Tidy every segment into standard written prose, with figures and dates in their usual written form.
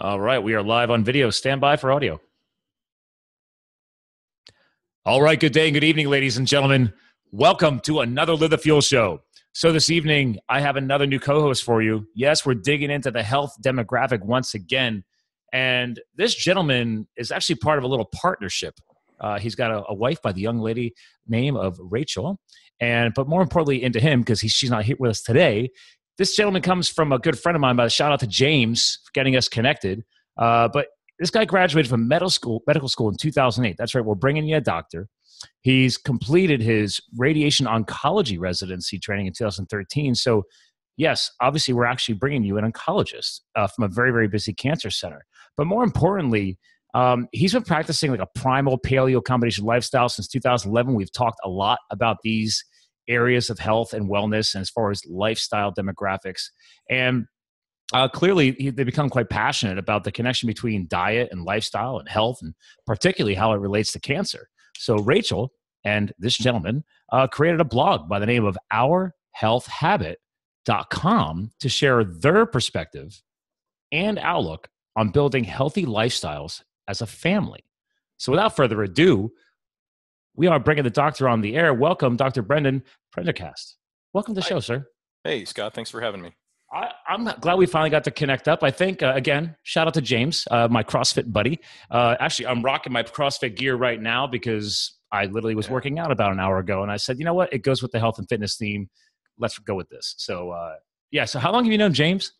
All right, we are live on video. Stand by for audio. All right, good day and good evening, ladies and gentlemen. Welcome to another Live the Fuel show. So this evening, I have another new co-host for you. Yes, we're digging into the health demographic once again. And this gentleman is actually part of a little partnership. He's got a wife by the young lady name of Rachel. But more importantly, into him, because she's not here with us today. This gentleman comes from a good friend of mine by the shout out to James for getting us connected. But this guy graduated from medical school in 2008. That's right. We're bringing you a doctor. He's completed his radiation oncology residency training in 2013. So yes, obviously we're actually bringing you an oncologist from a very, very busy cancer center. But more importantly, he's been practicing like a primal paleo combination lifestyle since 2011. We've talked a lot about these areas of health and wellness and as far as lifestyle demographics. And clearly, they become quite passionate about the connection between diet and lifestyle and health, and particularly how it relates to cancer. So Rachel and this gentleman created a blog by the name of OurHealthHabit.com to share their perspective and outlook on building healthy lifestyles as a family. So without further ado, we are bringing the doctor on the air. Welcome, Dr. Brendan Prendergast. Welcome to the show, sir. Hey, Scott. Thanks for having me. I'm glad we finally got to connect up. I think, again, shout out to James, my CrossFit buddy. Actually, I'm rocking my CrossFit gear right now because I literally was working out about an hour ago, and I said, you know what? It goes with the health and fitness theme. Let's go with this. So, yeah. So how long have you known James?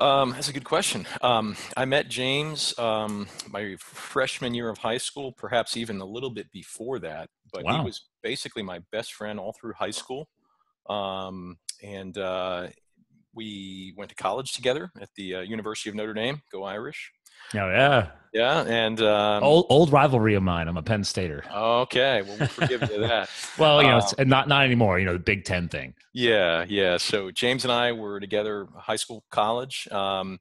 That's a good question. I met James my freshman year of high school, perhaps even a little bit before that, but wow. He was basically my best friend all through high school. We went to college together at the University of Notre Dame. Go Irish. Oh, yeah. Yeah. And old rivalry of mine. I'm a Penn Stater. Okay. Well, we'll forgive you that. Well, you know, it's not anymore, you know, the Big Ten thing. Yeah. Yeah. So James and I were together high school, college. And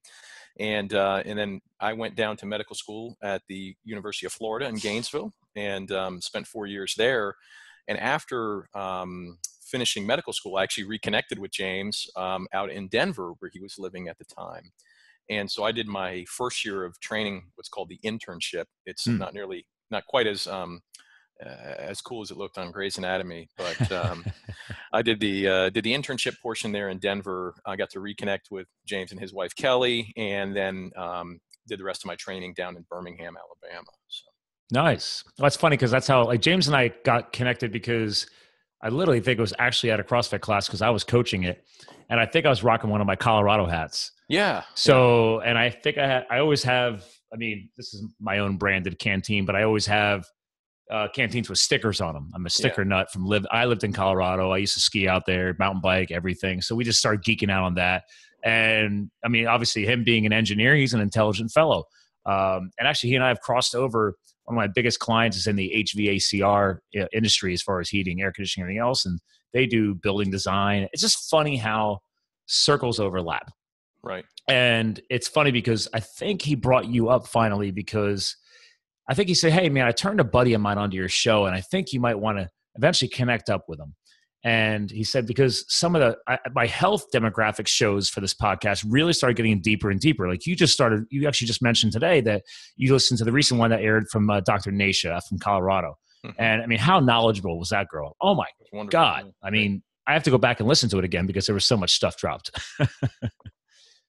then I went down to medical school at the University of Florida in Gainesville and spent 4 years there. And after finishing medical school, I actually reconnected with James out in Denver where he was living at the time. And so I did my first year of training, what's called the internship. It's not quite as cool as it looked on Grey's Anatomy, but I did the internship portion there in Denver. I got to reconnect with James and his wife, Kelly, and then did the rest of my training down in Birmingham, Alabama. So. Nice. Well, that's funny because that's how like James and I got connected because I literally think it was actually at a CrossFit class because I was coaching it. And I think I was rocking one of my Colorado hats. Yeah. So, and I think I always have, I mean, this is my own branded canteen, but I always have canteens with stickers on them. I'm a sticker nut from I lived in Colorado. I used to ski out there, mountain bike, everything. So we just started geeking out on that. And I mean, obviously him being an engineer, he's an intelligent fellow. And actually he and I have crossed over. One of my biggest clients is in the HVACR industry as far as heating, air conditioning, everything else. And they do building design. It's just funny how circles overlap. Right. And it's funny because I think he brought you up finally because I think he said, hey, man, I turned a buddy of mine onto your show and I think you might want to eventually connect up with him. And he said, because some of my health demographic shows for this podcast really started getting deeper and deeper. Like you actually just mentioned today that you listened to the recent one that aired from Dr. Nasha from Colorado. Mm-hmm. And I mean, how knowledgeable was that girl? Oh my God. I mean, I have to go back and listen to it again because there was so much stuff dropped.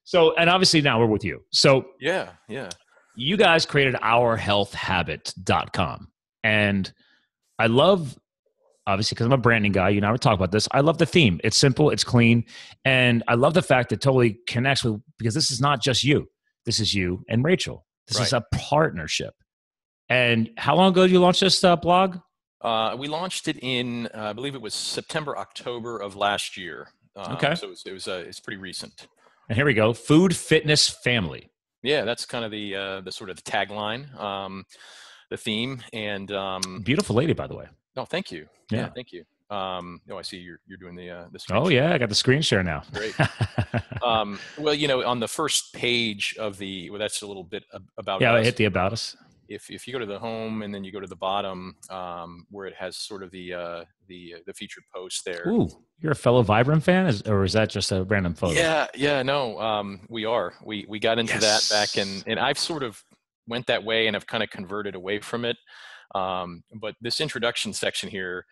So, and obviously now we're with you. So yeah. You guys created OurHealthHabit.com. And I love, obviously, because I'm a branding guy, you and I were talking about this. I love the theme. It's simple, it's clean. And I love the fact that totally connects with, because this is not just you. This is you and Rachel. This is a partnership. And how long ago did you launch this blog? We launched it in, I believe it was September, October of last year. Okay. So it's pretty recent. And here we go. Food, fitness, family. Yeah, that's kind of the sort of tagline, the theme, and beautiful lady, by the way. No, thank you. Yeah, thank you. I see you're doing the screen. Oh yeah, I got the screen share now. Great. Well, you know, on the first page of that's a little bit about us. Yeah, I hit the about us. if you go to the home and then you go to the bottom where it has sort of the featured post there. Ooh, you're a fellow Vibram fan, or is that just a random photo? Yeah, no, we are. We got into that back in, and I've sort of went that way and I've kind of converted away from it. But this introduction section here,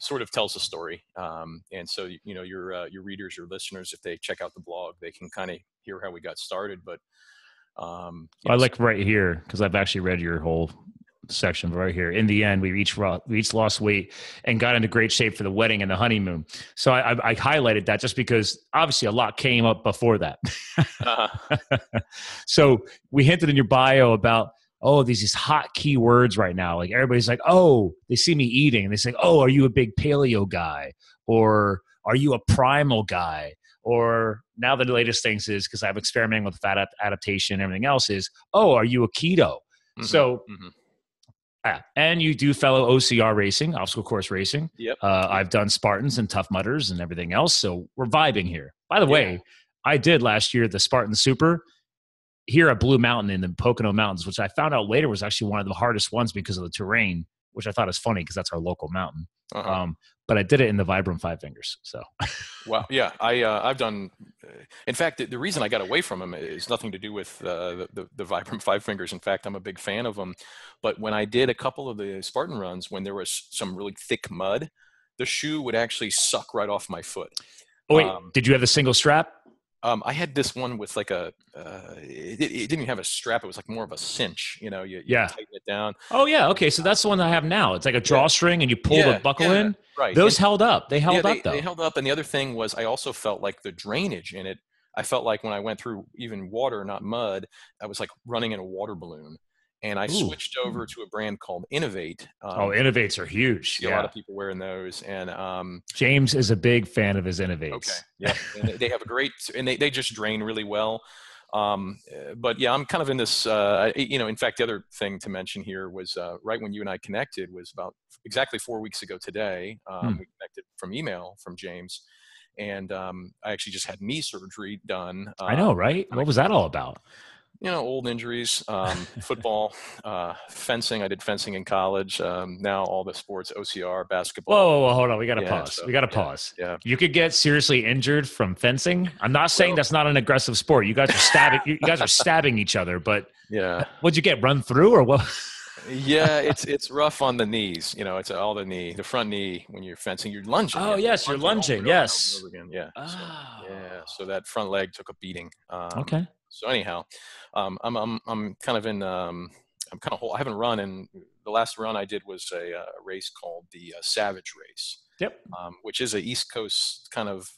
sort of tells a story. And so, you know, your readers, your listeners, if they check out the blog, they can kind of hear how we got started. But, I like right here, cause I've actually read your whole section right here. In the end, we each lost weight and got into great shape for the wedding and the honeymoon. So I highlighted that just because obviously a lot came up before that. So we hinted in your bio about, oh, these hot keywords right now. Like everybody's like, oh, they see me eating and they say, oh, are you a big paleo guy? Or are you a primal guy? Or now the latest things is, because I'm experimenting with fat adaptation and everything else, is, oh, are you a keto? Mm-hmm. So, and you do fellow OCR racing, obstacle course racing. Yep. I've done Spartans and Tough Mudders and everything else. So we're vibing here. By the way, I did last year the Spartan Super here at Blue Mountain in the Pocono Mountains, which I found out later was actually one of the hardest ones because of the terrain, which I thought is funny because that's our local mountain. But I did it in the Vibram 5 Fingers. So, wow. Yeah. I've done, in fact, the reason I got away from them is nothing to do with, the Vibram 5 Fingers. In fact, I'm a big fan of them, but when I did a couple of the Spartan runs, when there was some really thick mud, the shoe would actually suck right off my foot. Oh, wait, did you have the single strap? I had this one with like a, it didn't even have a strap. It was like more of a cinch, you know, you tighten it down. Oh yeah. Okay. So that's the one I have now. It's like a drawstring and you pull the buckle in. Right. Those held up. They held up though. They held up. And the other thing was I also felt like the drainage in it. I felt like when I went through even water, not mud, I was like running in a water balloon. And I switched over to a brand called Innovate. Innovates are huge. A lot of people wearing those. And James is a big fan of his Innovates. Okay. Yeah. And they have a great, and they just drain really well. But yeah, I'm kind of in this, you know, in fact, the other thing to mention here was right when you and I connected was about exactly 4 weeks ago today. We connected from email from James. And I actually just had knee surgery done. I know, right? What was that all about? You know, old injuries, football, fencing. I did fencing in college. Now all the sports, OCR, basketball. Whoa, hold on. We got to pause. So, we got to pause. Yeah. You could get seriously injured from fencing. I'm not saying that's not an aggressive sport. You guys are stabbing, you guys are stabbing each other, but what'd you get, run through or what? It's rough on the knees. You know, it's all the knee, the front knee when you're fencing, you're lunging. Oh, yes. You're lunging. Yes. Yeah. So that front leg took a beating. Okay. So anyhow, I'm kind of in, I'm kind of whole. I haven't run, and the last run I did was a race called the Savage Race. Yep. Which is a East Coast kind of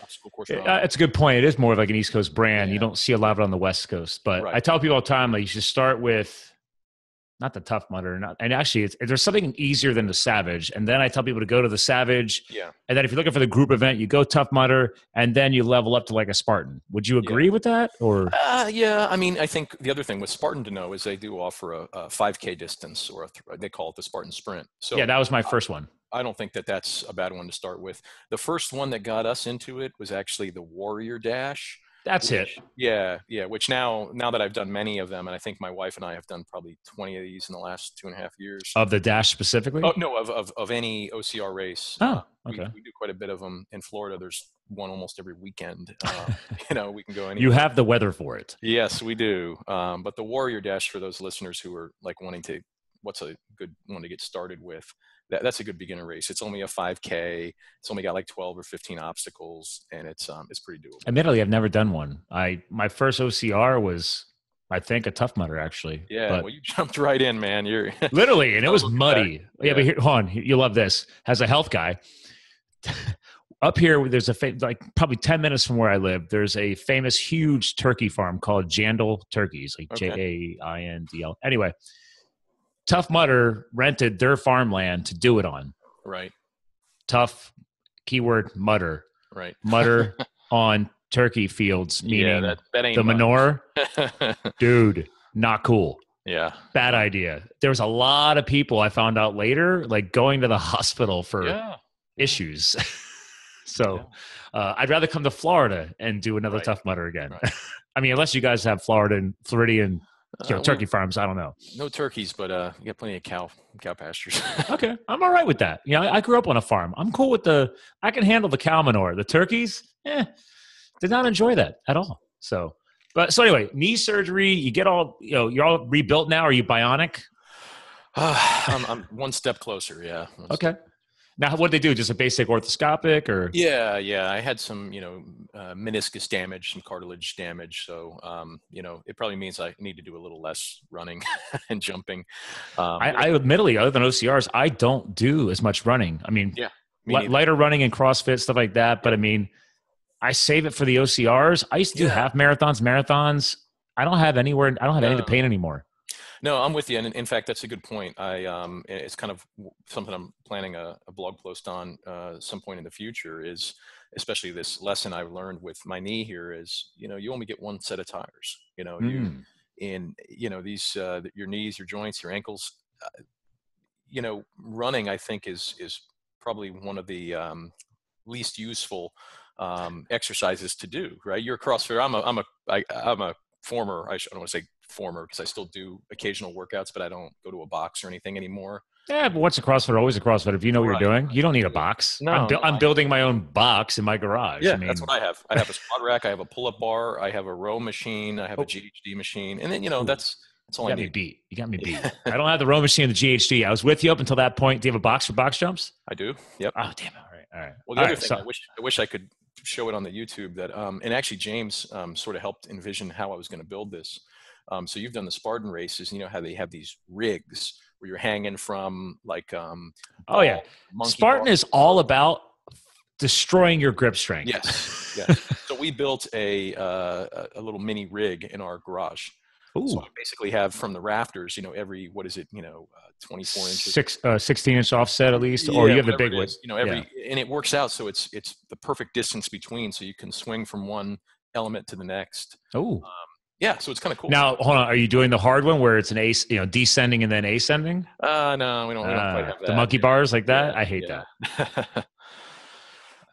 obstacle course. That's a good point. It is more of like an East Coast brand. Yeah. You don't see a lot of it on the West Coast, but I tell people all the time, like you should start with not the Tough Mudder, and actually there's something easier than the Savage. And then I tell people to go to the Savage. Yeah. And then if you're looking for the group event, you go Tough Mudder and then you level up to like a Spartan. Would you agree with that? Or yeah. I mean, I think the other thing with Spartan to know is they do offer a 5K distance or they call it the Spartan Sprint. So yeah, that was my first one. I don't think that that's a bad one to start with. The first one that got us into it was actually the Warrior Dash. That's it. Yeah. Yeah. Which now that I've done many of them, and I think my wife and I have done probably 20 of these in the last 2.5 years. Of the Dash specifically? Oh, no, of any OCR race. Oh, okay. We do quite a bit of them in Florida. There's one almost every weekend. You know, we can go anywhere. You have the weather for it. Yes, we do. But the Warrior Dash, for those listeners who are like wanting to, what's a good one to get started with? That's a good beginner race. It's only a 5K. It's only got like 12 or 15 obstacles, and it's pretty doable. Admittedly, I've never done one. My first OCR was, I think, a Tough Mudder actually. Yeah, but well, you jumped right in, man. You're literally, and it was muddy. Yeah, but here, hold on, you love this. As a health guy, up here there's like probably 10 minutes from where I live. There's a famous huge turkey farm called Jandal Turkeys, like Jindl. Anyway. Tough Mudder rented their farmland to do it on. Right. Tough, keyword, mudder. Right. Mudder on turkey fields, meaning that ain't the manure. Dude, not cool. Yeah. Bad idea. There was a lot of people I found out later, like going to the hospital for issues. So I'd rather come to Florida and do another Tough Mudder again. Right. I mean, unless you guys have Floridian You know, turkey farms. I don't know. No turkeys, but you got plenty of cow pastures. Okay, I'm all right with that. You know, I grew up on a farm. I'm cool with I can handle the cow manure. The turkeys, did not enjoy that at all. So anyway, knee surgery. You get all, you know, you're all rebuilt now. Are you bionic? I'm one step closer. Yeah. Okay. Now, what did they do? Just a basic orthoscopic or? Yeah. I had some, meniscus damage, some cartilage damage. So, it probably means I need to do a little less running and jumping. I admittedly, other than OCRs, I don't do as much running. I mean, lighter running and CrossFit, stuff like that. But I mean, I save it for the OCRs. I used to do half marathons, marathons. I don't have any of the pain anymore. No, I'm with you. And in fact, that's a good point. It's kind of something I'm planning a blog post on some point in the future is, especially this lesson I've learned with my knee here is, you only get one set of tires, your knees, your joints, your ankles, running, I think is probably one of the least useful exercises to do, right? You're a CrossFitter. I'm a former, I don't want to say former because I still do occasional workouts, but I don't go to a box or anything anymore. Yeah, but once a CrossFitter, always a CrossFitter. If you know what you're doing, you don't need a box. No, I'm building my own box in my garage. Yeah, that's what I have. I have a squat rack. I have a pull-up bar. I have a row machine. I have a GHD machine. And then, that's all I need. You got me beat. I don't have the row machine and the GHD. I was with you up until that point. Do you have a box for box jumps? I do. Yep. Oh, damn it. All right. Well, the other thing, I wish I could show it on the YouTube that, and actually James sort of helped envision how I was going to build this. So you've done the Spartan races, how they have these rigs where you're hanging from like, Spartan ball. Is all about destroying your grip strength. Yes. So we built a little mini rig in our garage. Ooh. So I basically have from the rafters, 24 inches, 16 inch offset at least, or you have the big one, and it works out. So it's the perfect distance between, so you can swing from one element to the next. Oh, yeah. So it's kind of cool. Now, hold on. Are you doing the hard one where it's an ace, descending and then ascending? No, we don't quite have that. The monkey bars like that. Yeah, I hate that.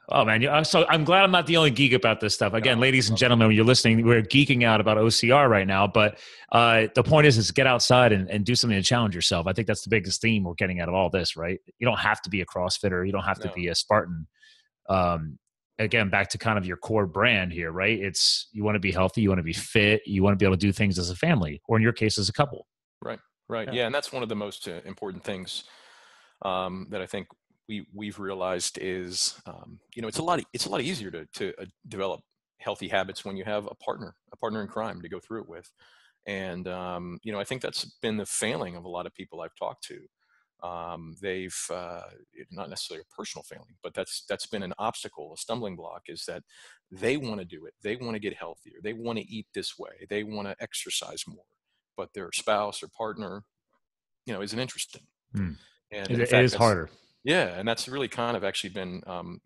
Oh man. So I'm glad I'm not the only geek about this stuff. Again, ladies and gentlemen, when you're listening, we're geeking out about OCR right now, but the point is get outside and do something to challenge yourself. I think that's the biggest theme we're getting out of all this, right? You don't have to be a CrossFitter. You don't have to be a Spartan. Again, back to kind of your core brand here, right? It's, you want to be healthy. You want to be fit. You want to be able to do things as a family, or in your case, as a couple. Right. Yeah. And that's one of the most important things that I think we've realized is, it's a lot easier to develop healthy habits when you have a partner in crime to go through it with. And, I think that's been the failing of a lot of people I've talked to. They've not necessarily a personal failing, but that's been an obstacle, a stumbling block, is that they want to do it. They want to get healthier. They want to eat this way. They want to exercise more, but their spouse or partner, isn't interested. Mm. And it is harder. Yeah. And that's really kind of actually been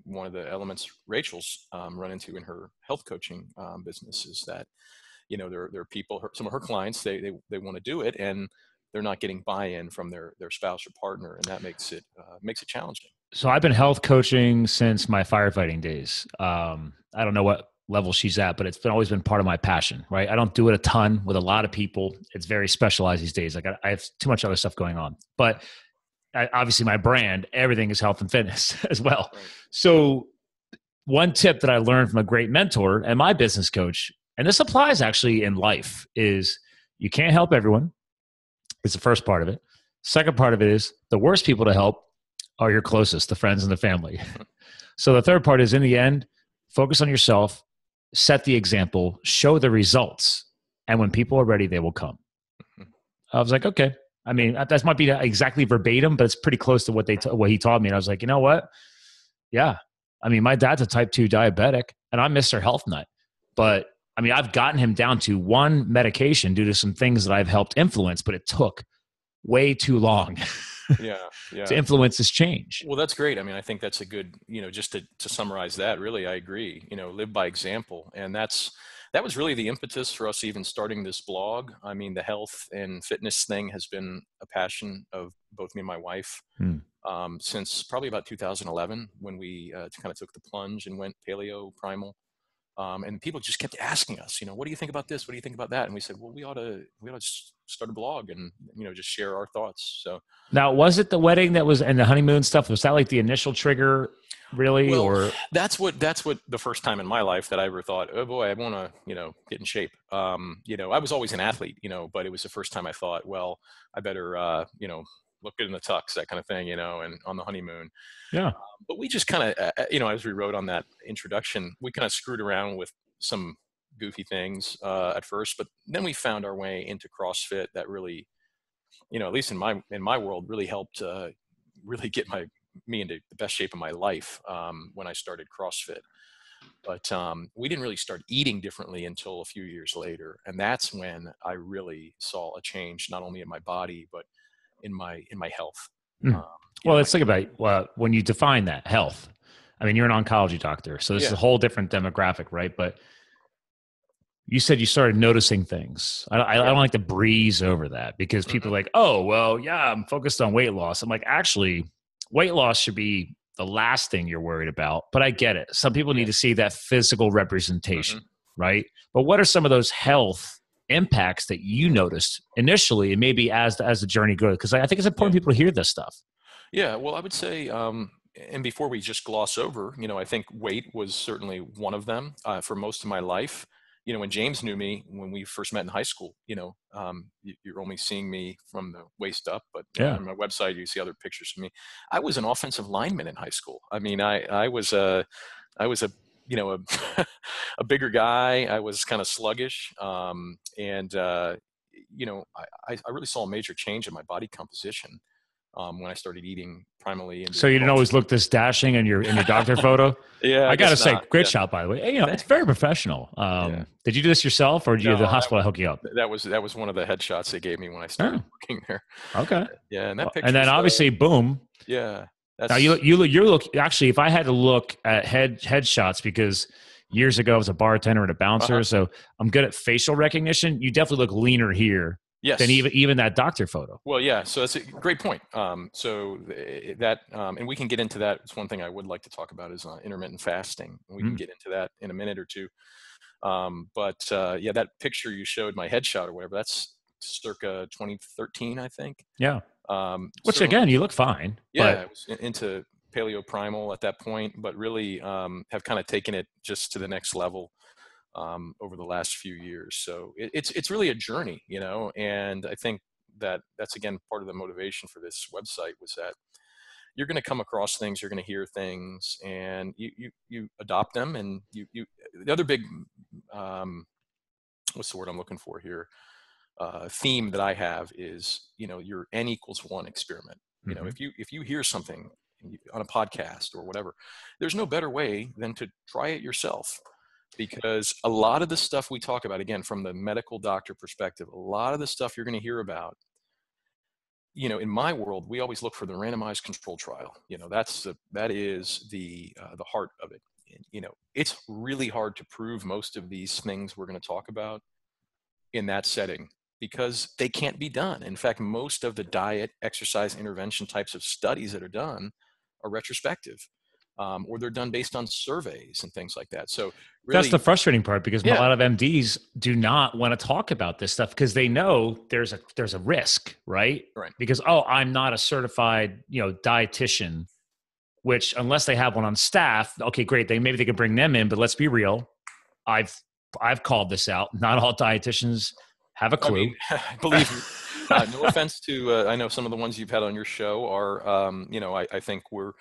one of the elements Rachel's run into in her health coaching business, is that, there are people, some of her clients, they want to do it and they're not getting buy-in from their spouse or partner. And that makes it challenging. So I've been health coaching since my firefighting days. I don't know what level she's at, but always been part of my passion, right? I don't do it a ton with a lot of people. It's very specialized these days. Like I have too much other stuff going on, but obviously my brand, everything is health and fitness as well. Right. So one tip that I learned from a great mentor and my business coach, and this applies actually in life, is you can't help everyone. It's the first part of it. Second part of it is the worst people to help are your closest, the friends and the family. So the third part is, in the end, focus on yourself, set the example, show the results. And when people are ready, they will come. I was like, okay. I mean, that might be exactly verbatim, but it's pretty close to what he taught me. And I was like, you know what? Yeah. I mean, my dad's a type 2 diabetic and I'm Mr. Health Nut, but I mean, I've gotten him down to one medication due to some things that I've helped influence, but it took way too long to influence this change. Well, that's great. I mean, I think that's a good, just to summarize that, really, I agree, live by example. And that was really the impetus for us even starting this blog. I mean, the health and fitness thing has been a passion of both me and my wife since probably about 2011, when we kind of took the plunge and went paleo primal. And people just kept asking us, you know, what do you think about this? What do you think about that? And we said, well, we ought to start a blog and, you know, just share our thoughts. So now, was it the wedding that was, and the honeymoon stuff, was that like the initial trigger really? Well, or that's what the first time in my life that I ever thought, oh boy, I want to, you know, get in shape. You know, I was always an athlete, you know, but it was the first time I thought, well, I better, you know, look good in the tux, that kind of thing, you know, and on the honeymoon. Yeah. But we just kind of, you know, as we wrote on that introduction, we kind of screwed around with some goofy things at first, but then we found our way into CrossFit that really, you know, at least in my world, really helped really get me into the best shape of my life when I started CrossFit. But we didn't really start eating differently until a few years later. And that's when I really saw a change, not only in my body, but in my health. Well, let's think about when you define that health. I mean, you're an oncology doctor, so this is a whole different demographic, right? But you said you started noticing things. I don't like to breeze over that, because people are like, oh, well, yeah, I'm focused on weight loss. I'm like, actually, weight loss should be the last thing you're worried about. But I get it. Some people need to see that physical representation, right? But what are some of those health impacts that you noticed initially, and maybe as the journey goes? Because I think it's important people to hear this stuff. Yeah, well, I would say, and before we just gloss over, you know, I think weight was certainly one of them for most of my life. You know, when James knew me, when we first met in high school, you know, you're only seeing me from the waist up, but on my website, you see other pictures of me. I was an offensive lineman in high school. I mean, I was a you know, a bigger guy. I was kind of sluggish. You know, I really saw a major change in my body composition when I started eating primarily. So you didn't always look this dashing in your doctor photo? Yeah. I got to say, great shot, by the way. Hey, you know, it's very professional. Did you do this yourself, or did you have the hospital hook you up? That was one of the headshots they gave me when I started working there. Okay. Yeah. And that picture. And then obviously, boom. Yeah. Now you look, actually, if I had to look at headshots, because years ago I was a bartender and a bouncer, so I'm good at facial recognition. You definitely look leaner here than even that doctor photo. Well, yeah. So that's a great point. So that, and we can get into that. It's one thing I would like to talk about is intermittent fasting. We can get into that in a minute or two. That picture you showed, my headshot or whatever, that's circa 2013, I think. Yeah. Which again, you look fine. Yeah, but I was into paleo primal at that point, but really have kind of taken it just to the next level over the last few years. So it's really a journey, you know. And I think that's again part of the motivation for this website was that you're going to come across things, you're going to hear things, and you adopt them. And you the other big what's the word I'm looking for here? Theme that I have is, you know, your N=1 experiment. You know, if you hear something on a podcast or whatever, there's no better way than to try it yourself, because a lot of the stuff we talk about, again, from the medical doctor perspective, a lot of the stuff you're going to hear about, you know, in my world, we always look for the randomized control trial. You know, that is the heart of it. You know, it's really hard to prove most of these things we're going to talk about in that setting, because they can't be done. In fact, most of the diet, exercise, intervention types of studies that are done are retrospective, or they're done based on surveys and things like that. So really, that's the frustrating part, because a lot of MDs do not want to talk about this stuff because they know there's a risk, right? Right. Because, I'm not a certified, you know, dietitian, which unless they have one on staff, okay, great. Maybe they can bring them in, but let's be real. I've called this out. Not all dietitians have a clue. I mean, believe me. No offense to, I know some of the ones you've had on your show are, you know, I think we're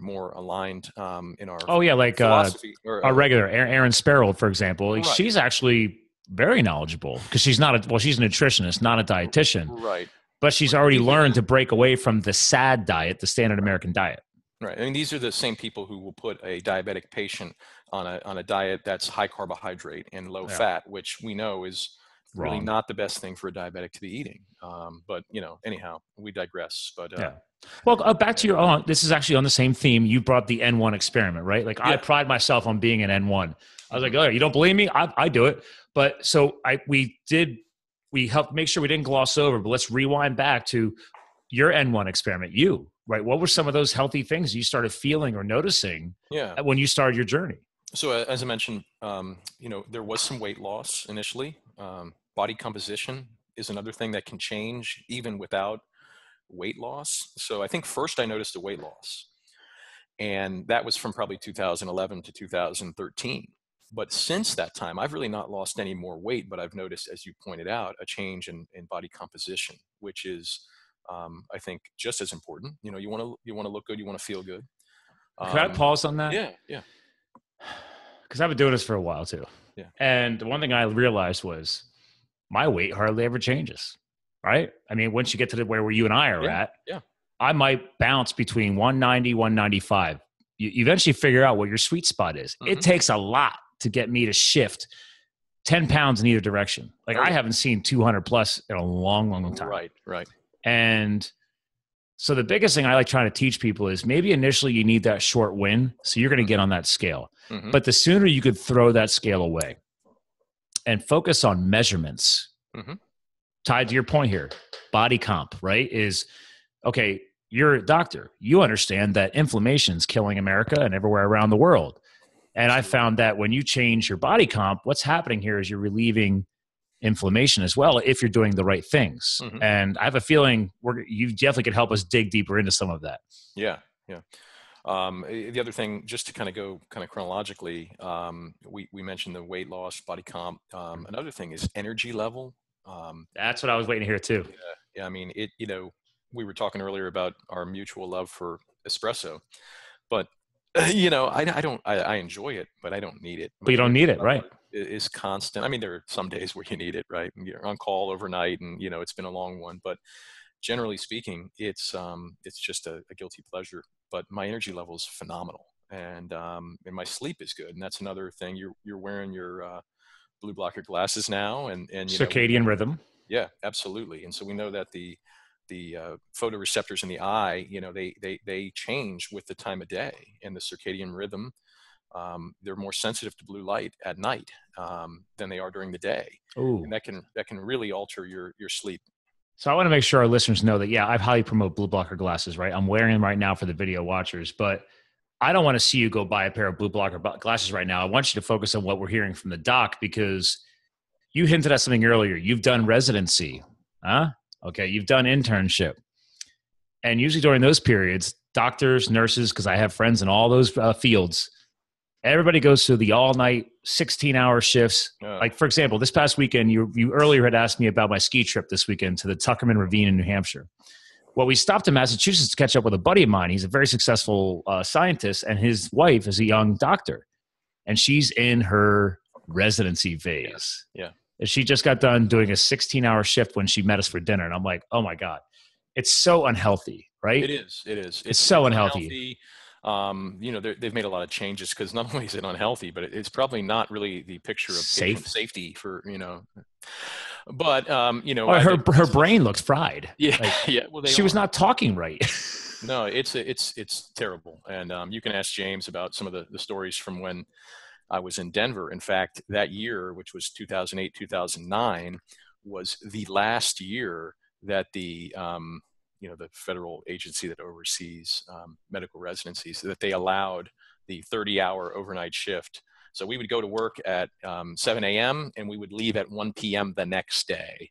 more aligned in our like philosophy, or our regular Aaron Sparrow, for example. Right. She's actually very knowledgeable, because she's a nutritionist, not a dietitian. Right. But she's already learned to break away from the SAD diet, the standard American diet. Right. I mean, these are the same people who will put a diabetic patient on a diet that's high carbohydrate and low fat, which we know is wrong. Really not the best thing for a diabetic to be eating. But, you know, anyhow, we digress. But back to your own. This is actually on the same theme. You brought the N1 experiment, right? Like I pride myself on being an N1. I was like, oh, you don't believe me? I do it. But so we helped make sure we didn't gloss over, but let's rewind back to your N1 experiment, right? What were some of those healthy things you started feeling or noticing when you started your journey? So as I mentioned, you know, there was some weight loss initially. Body composition is another thing that can change even without weight loss. So I think first I noticed the weight loss, and that was from probably 2011 to 2013. But since that time, I've really not lost any more weight, but I've noticed, as you pointed out, a change in body composition, which is, I think, just as important. You know, you want to look good, you want to feel good. Can I pause on that? Yeah, yeah. Because I've been doing this for a while too. Yeah. And the one thing I realized was my weight hardly ever changes, right? I mean, once you get to the where you and I are at, yeah, I might bounce between 190, 195. You eventually figure out what your sweet spot is. Mm-hmm. It takes a lot to get me to shift 10 pounds in either direction. Like, I haven't seen 200 plus in a long, long time. Right, right. And so the biggest thing I like trying to teach people is maybe initially you need that short win. So you're going to get on that scale, mm-hmm. but the sooner you could throw that scale away and focus on measurements, mm-hmm. tied to your point here, body comp, right? Is, okay, you're a doctor. You understand that inflammation's killing America and everywhere around the world. And I found that when you change your body comp, what's happening here is you're relieving inflammation as well, if you're doing the right things. Mm-hmm. And I have a feeling you definitely could help us dig deeper into some of that. Yeah, yeah. The other thing, just to kind of chronologically, we mentioned the weight loss, body comp. Another thing is energy level. That's what I was waiting to hear too. Yeah, I mean, it. You know, we were talking earlier about our mutual love for espresso, but you know, I enjoy it, but I don't need it. But you don't need it, right? Is constant. I mean, there are some days where you need it, right? And you're on call overnight and, you know, it's been a long one, but generally speaking, it's just a guilty pleasure, but my energy level is phenomenal. And my sleep is good. And that's another thing. You're wearing your, blue blocker glasses now and you circadian rhythm. Yeah, absolutely. And so we know that the photoreceptors in the eye, you know, they change with the time of day and the circadian rhythm. They're more sensitive to blue light at night than they are during the day. Ooh. And that can really alter your sleep. So I want to make sure our listeners know that, yeah, I highly promote blue blocker glasses, right? I'm wearing them right now for the video watchers, but I don't want to see you go buy a pair of blue blocker glasses right now. I want you to focus on what we're hearing from the doc, because you hinted at something earlier. You've done residency, huh? Okay, you've done internship. And usually during those periods, doctors, nurses, because I have friends in all those fields, everybody goes through the all-night 16-hour shifts. Like, for example, this past weekend, you earlier had asked me about my ski trip this weekend to the Tuckerman Ravine in New Hampshire. Well, we stopped in Massachusetts to catch up with a buddy of mine. He's a very successful scientist, and his wife is a young doctor. And she's in her residency phase. Yeah. And she just got done doing a 16-hour shift when she met us for dinner. And I'm like, oh, my God. It's so unhealthy, right? It is. It is. It's so unhealthy. You know, they've made a lot of changes, because not only is it unhealthy, but it's probably not really the picture of safety for, you know, but, you know, her brain looks fried. Yeah. Like, yeah. Well, she was not talking right. No, it's terrible. And, you can ask James about some of the stories from when I was in Denver. In fact, that year, which was 2008, 2009, was the last year that the, you know, the federal agency that oversees medical residencies, that they allowed the 30-hour overnight shift. So we would go to work at 7 a.m. and we would leave at 1 p.m. the next day.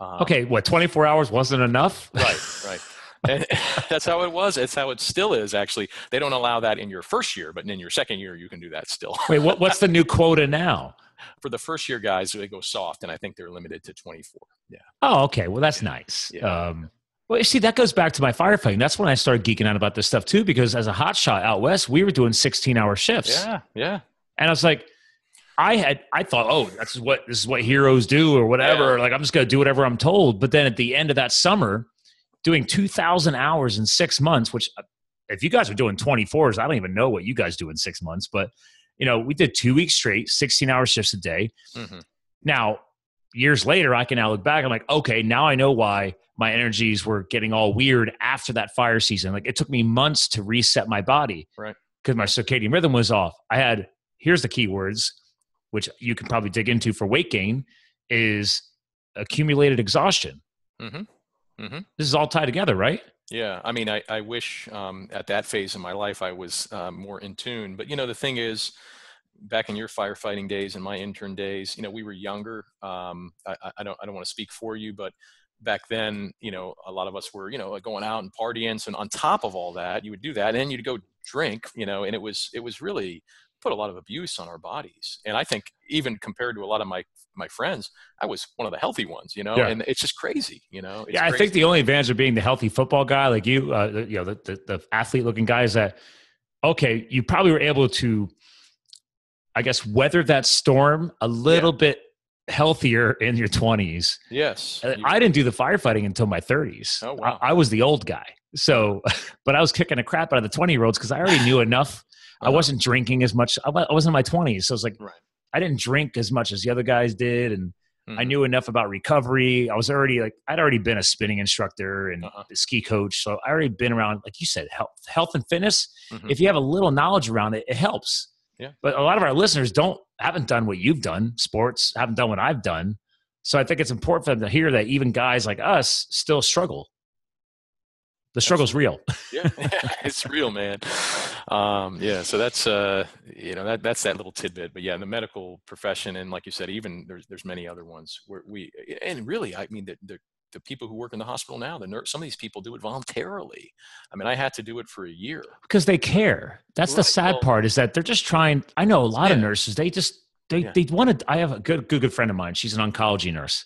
Okay, what, 24 hours wasn't enough? Right, right. And that's how it was. It's how it still is, actually. They don't allow that in your first year, but in your second year, you can do that still. Wait, what's the new quota now? For the first year guys, they go soft, and I think they're limited to 24. Yeah. Oh, okay. Well, that's nice. Yeah. Well, see, that goes back to my firefighting. That's when I started geeking out about this stuff too, because as a hotshot out west, we were doing 16-hour shifts. Yeah, yeah. And I was like, I thought, oh, this is what heroes do or whatever. Yeah. Like, I'm just gonna do whatever I'm told. But then at the end of that summer, doing 2,000 hours in 6 months, which if you guys are doing 24s, I don't even know what you guys do in 6 months. But you know, we did 2 weeks straight, 16-hour shifts a day. Mm-hmm. Now, years later, I can now look back. I'm like, okay, now I know why my energies were getting all weird after that fire season. Like, it took me months to reset my body, right? Because my circadian rhythm was off. I had, here's the key words, which you can probably dig into for weight gain, is accumulated exhaustion. Mm-hmm. Mm-hmm. This is all tied together, right? Yeah. I mean, I wish at that phase in my life, I was more in tune, but you know, the thing is, back in your firefighting days and my intern days, you know, we were younger. I don't want to speak for you, but back then, you know, a lot of us were, you know, going out and partying. So on top of all that, you would do that, and then you'd go drink, you know, and it was really put a lot of abuse on our bodies. And I think even compared to a lot of my friends, I was one of the healthy ones, you know, yeah. And it's just crazy, you know? It's crazy. I think the only advantage of being the healthy football guy, like you, you know, the athlete looking guy, is that, okay, you probably were able to, I guess, weather that storm a little yeah. bit healthier in your 20s. Yes. I didn't do the firefighting until my 30s. Oh, wow. I was the old guy. So, but I was kicking the crap out of the 20-year-olds because I already knew enough. I wasn't drinking as much. I wasn't in my 20s. So I was like, right. I didn't drink as much as the other guys did. And I knew enough about recovery. I was already like, I'd already been a spinning instructor and a ski coach. So I already been around, like you said, health and fitness. Mm-hmm. If you have a little knowledge around it, it helps. Yeah. But a lot of our listeners haven't done what you've done, sports, haven't done what I've done. So I think it's important for them to hear that even guys like us still struggle. The struggle's real. Yeah, it's real, man. Yeah, so that's you know, that's that little tidbit. But yeah, in the medical profession, and like you said, even there's many other ones where we, and really, I mean, the people who work in the hospital now, the nurse, some of these people do it voluntarily. I mean, I had to do it for a year because they care. That's right. The sad part is that they're just trying. I know a lot yeah. of nurses. They just they wanted. I have a good friend of mine. She's an oncology nurse,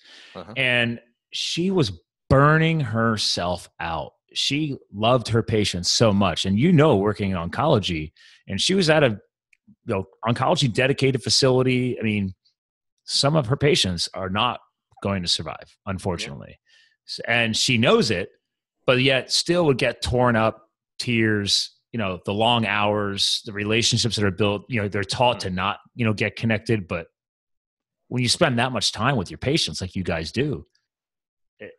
and she was burning herself out. She loved her patients so much. And you know, working in oncology, and she was at a, you know, oncology dedicated facility. I mean, some of her patients are not going to survive, unfortunately. Yeah. And she knows it, but yet still would get torn up, tears, you know, the long hours, the relationships that are built, you know, they're taught to not, you know, get connected. But when you spend that much time with your patients, like you guys do,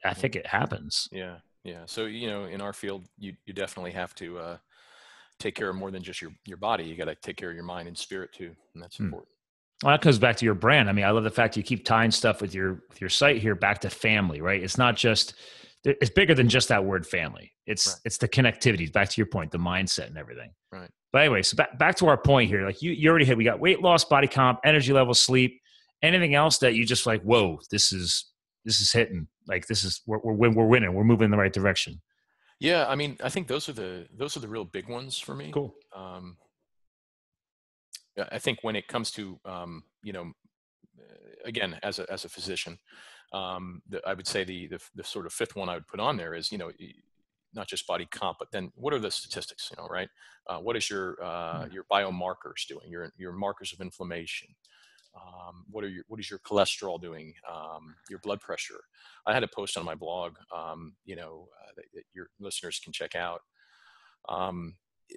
I think it happens. Yeah. Yeah. So, you know, in our field, you definitely have to take care of more than just your body. You got to take care of your mind and spirit too. And that's important. Well, that goes back to your brand. I mean, I love the fact you keep tying stuff with your site here back to family, right? It's not just, it's bigger than just that word family. It's, right. It's the connectivity, back to your point, the mindset and everything. Right. But anyway, so back to our point here, like you already had, we got weight loss, body comp, energy level, sleep, anything else that you just like, whoa, this is hitting. Like this is, we're winning. We're moving in the right direction. Yeah. I mean, I think those are the real big ones for me. Cool. I think when it comes to, you know, again, as a physician, I would say the sort of fifth one I would put on there is, you know, not just body comp, but then what are the statistics, you know, right? What is your biomarkers doing? Your markers of inflammation. What is your cholesterol doing? Your blood pressure. I had a post on my blog, you know, that your listeners can check out.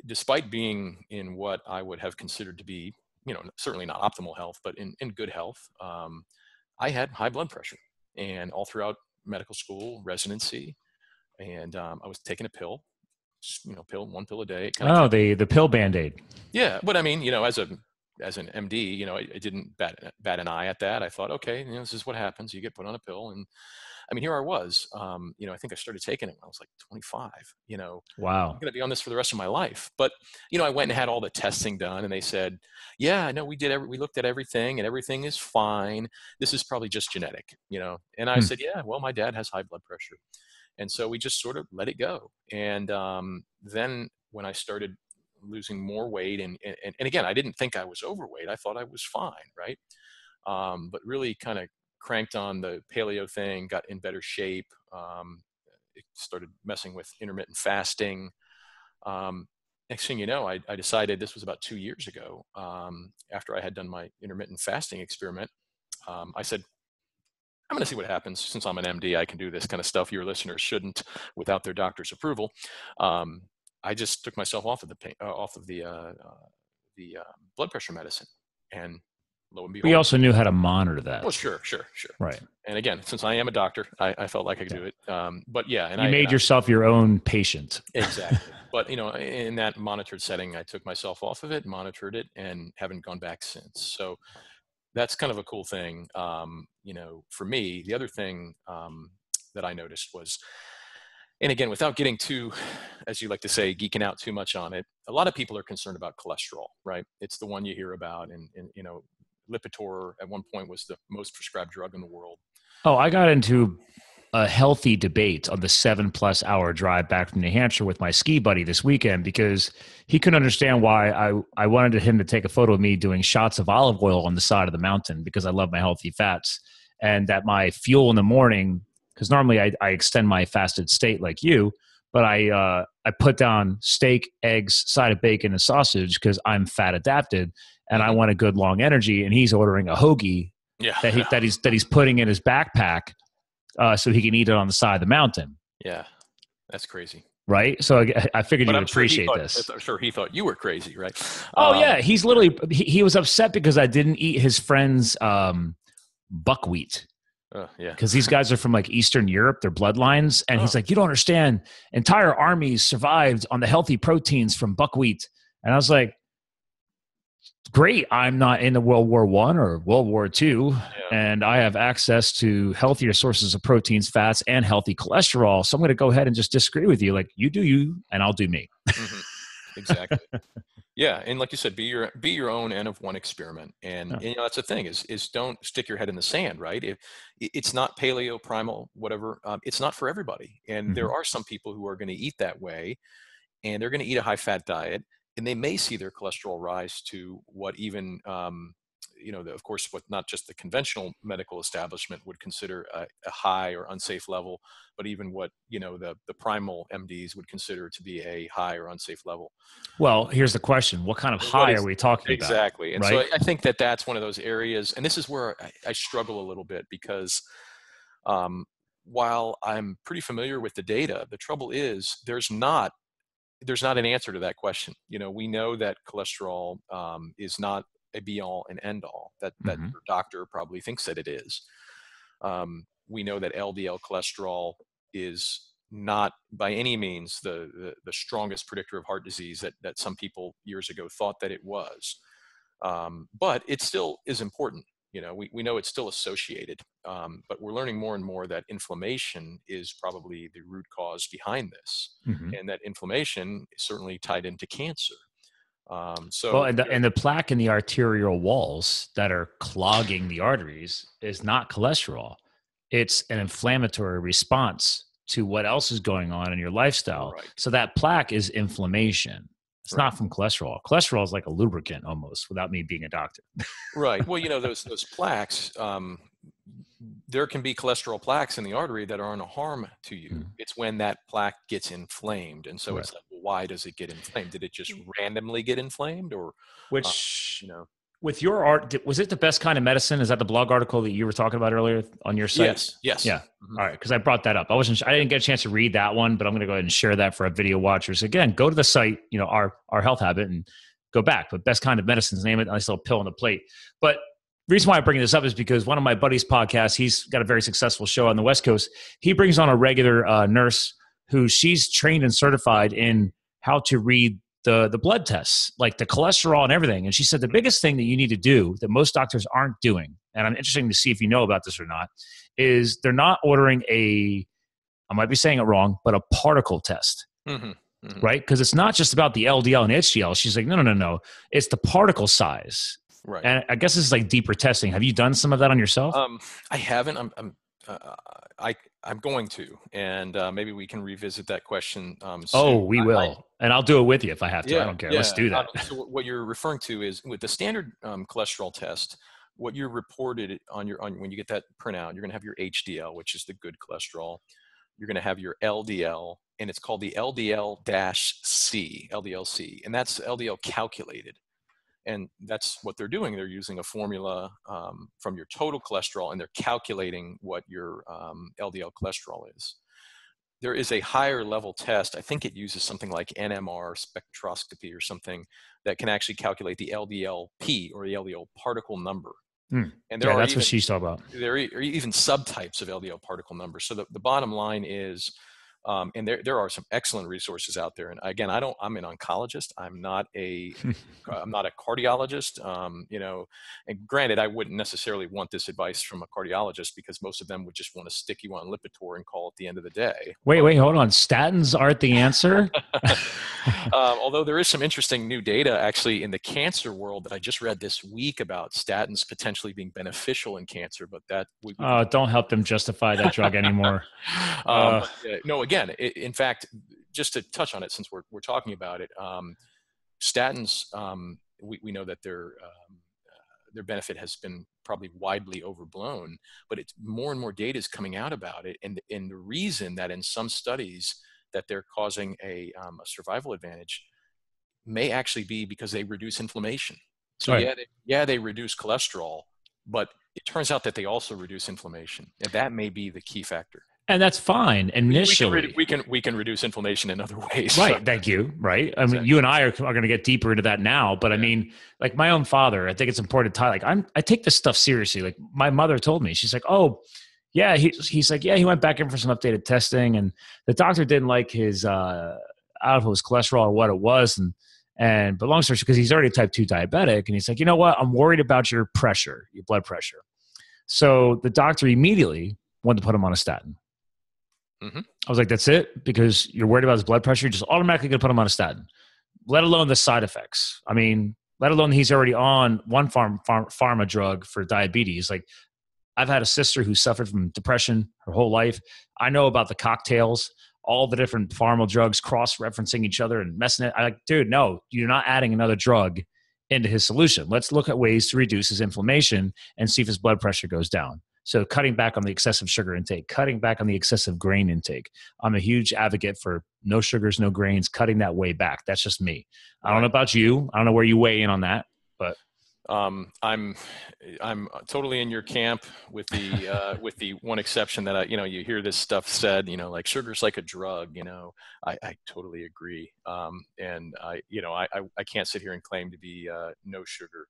Despite being in what I would have considered to be, you know, certainly not optimal health, but in good health, I had high blood pressure, and all throughout medical school, residency, and I was taking a pill. You know, one pill a day. Oh, the pill Band-Aid. Yeah, but I mean, you know, as an MD, you know, I didn't bat an eye at that. I thought, okay, you know, this is what happens. You get put on a pill. And I mean, here I was, you know, I think I started taking it when I was like 25, you know, wow, I'm going to be on this for the rest of my life. But, you know, I went and had all the testing done, and they said, yeah, no, we looked at everything, and everything is fine. This is probably just genetic, you know? And I said, yeah, well, my dad has high blood pressure. And so we just sort of let it go. And then when I started losing more weight, and again, I didn't think I was overweight. I thought I was fine, right? But really kind of cranked on the paleo thing, got in better shape. It started messing with intermittent fasting. Next thing you know, I decided, this was about 2 years ago, after I had done my intermittent fasting experiment, I said, I'm going to see what happens. Since I'm an MD, I can do this kind of stuff. Your listeners shouldn't without their doctor's approval. I just took myself off of the blood pressure medicine, and lo and behold, we also knew how to monitor that. Well, sure. Right. And again, since I am a doctor, I felt like I could do it. But yeah, and you made yourself your own patient. Exactly. But you know, in that monitored setting, I took myself off of it, monitored it, and haven't gone back since. So that's kind of a cool thing. You know, for me, the other thing that I noticed was, And again, without getting too, as you like to say, geeking out too much on it, a lot of people are concerned about cholesterol, right? It's the one you hear about. And you know, Lipitor at one point was the most prescribed drug in the world. Oh, I got into a healthy debate on the 7+ hour drive back from New Hampshire with my ski buddy this weekend because he couldn't understand why I wanted him to take a photo of me doing shots of olive oil on the side of the mountain because I love my healthy fats, and that my fuel in the morning, because normally I extend my fasted state like you, but I put down steak, eggs, side of bacon, and sausage because I'm fat adapted and I want a good long energy. And he's ordering a hoagie that he's putting in his backpack so he can eat it on the side of the mountain. Yeah, that's crazy. Right? So I figured you'd appreciate this. I'm sure he thought you were crazy, right? Oh, yeah. He's literally, he was upset because I didn't eat his friend's buckwheat. Yeah. Because these guys are from like Eastern Europe, their bloodlines. And he's like, you don't understand. Entire armies survived on the healthy proteins from buckwheat. And I was like, great. I'm not into World War I or World War II. Yeah. And I have access to healthier sources of proteins, fats, and healthy cholesterol. So I'm going to go ahead and just disagree with you. Like, you do you and I'll do me. Mm-hmm. Exactly. Yeah. And like you said, be your own N of one experiment. And you know, that's the thing is don't stick your head in the sand, right? If it's not paleo, primal, whatever, it's not for everybody. And mm-hmm. there are some people who are going to eat that way and they're going to eat a high fat diet and they may see their cholesterol rise to what even, you know, of course, what not just the conventional medical establishment would consider a high or unsafe level, but even what, you know, the primal MDs would consider to be a high or unsafe level. Well, here's the question. What kind of high are we talking about? Exactly. And right? So I think that that's one of those areas. And this is where I struggle a little bit because while I'm pretty familiar with the data, the trouble is there's not an answer to that question. You know, we know that cholesterol is not a be-all and end-all that mm-hmm. your doctor probably thinks that it is. We know that LDL cholesterol is not by any means the strongest predictor of heart disease that some people years ago thought that it was. But it still is important. You know, we know it's still associated, but we're learning more and more that inflammation is probably the root cause behind this. Mm-hmm. And that inflammation is certainly tied into cancer. And the plaque in the arterial walls that are clogging the arteries is not cholesterol. It's an inflammatory response to what else is going on in your lifestyle. Right. So that plaque is inflammation. It's not from cholesterol. Cholesterol is like a lubricant almost without me being a doctor. Right. Well, you know, those plaques, there can be cholesterol plaques in the artery that aren't a harm to you. Mm. It's when that plaque gets inflamed. And so it's like, why does it get inflamed? Did it just randomly get inflamed or? Which, you know. With your art, was it the best kind of medicine? Is that the blog article that you were talking about earlier on your site? Yes. Yeah. Mm-hmm. All right. Because I brought that up. I didn't get a chance to read that one, but I'm going to go ahead and share that for our video watchers. Again, go to the site, you know, Our Health Habit and go back. But best kind of medicines, name it, nice little pill on the plate. But the reason why I'm bringing this up is because one of my buddies' podcasts, he's got a very successful show on the West Coast. He brings on a regular nurse who she's trained and certified in how to read the blood tests, like the cholesterol and everything. And she said the biggest thing that you need to do that most doctors aren't doing, and I'm interested to see if you know about this or not, is they're not ordering I might be saying it wrong, but a particle test, mm-hmm. right? Because it's not just about the LDL and HDL. She's like, no. It's the particle size. Right. And I guess this is like deeper testing. Have you done some of that on yourself? I haven't. I'm going to, and maybe we can revisit that question. Soon. We will. And I'll do it with you if I have to. Yeah, I don't care. Yeah. Let's do that. So what you're referring to is with the standard cholesterol test, what you're reported on when you get that printout, you're going to have your HDL, which is the good cholesterol. You're going to have your LDL, and it's called the LDL-C, LDL-C, and that's LDL calculated. And that's what they're doing. They're using a formula from your total cholesterol, and they're calculating what your LDL cholesterol is. There is a higher level test. I think it uses something like NMR spectroscopy or something that can actually calculate the LDL-P or the LDL particle number. Mm. And that's what she's talking about. There are even subtypes of LDL particle numbers. So the bottom line is And there are some excellent resources out there. And again, I'm an oncologist. I'm not a cardiologist. And granted, I wouldn't necessarily want this advice from a cardiologist, because most of them would just want to stick you on Lipitor and call it the end of the day. Wait, hold on. Statins aren't the answer. Although there is some interesting new data actually in the cancer world that I just read this week about statins potentially being beneficial in cancer, but that would don't help them justify that drug anymore. No, again, in fact, just to touch on it, since we're talking about it, statins, we know that their benefit has been probably widely overblown, but it's more and more data is coming out about it. And the reason that in some studies that they're causing a survival advantage may actually be because they reduce inflammation. So right. They reduce cholesterol, but it turns out that they also reduce inflammation. And that may be the key factor. And that's fine initially. We can reduce inflammation in other ways. Right. So. Thank you. Right. I mean, exactly. You and I are going to get deeper into that now, but yeah. I mean, like my own father, I think it's important to tie, like I take this stuff seriously. Like my mother told me, she's like, oh yeah. He's like, yeah, he went back in for some updated testing and the doctor didn't like his, I don't know if it was cholesterol or what it was. But long story short, because he's already type 2 diabetic, and he's like, you know what? I'm worried about your pressure, your blood pressure. So the doctor immediately wanted to put him on a statin. Mm-hmm. I was like, that's it? Because you're worried about his blood pressure, you're just automatically going to put him on a statin, let alone the side effects. I mean, let alone he's already on one pharma drug for diabetes. Like I've had a sister who suffered from depression her whole life. I know about the cocktails, all the different pharma drugs, cross-referencing each other and messing it. I'm like, dude, no, you're not adding another drug into his solution. Let's look at ways to reduce his inflammation and see if his blood pressure goes down. So cutting back on the excessive sugar intake, cutting back on the excessive grain intake. I'm a huge advocate for no sugars, no grains, cutting that way back. That's just me. I don't know about you. I don't know where you weigh in on that, but I'm totally in your camp with the one exception that you hear this stuff said, like sugar's like a drug, I totally agree. And I can't sit here and claim to be no sugar.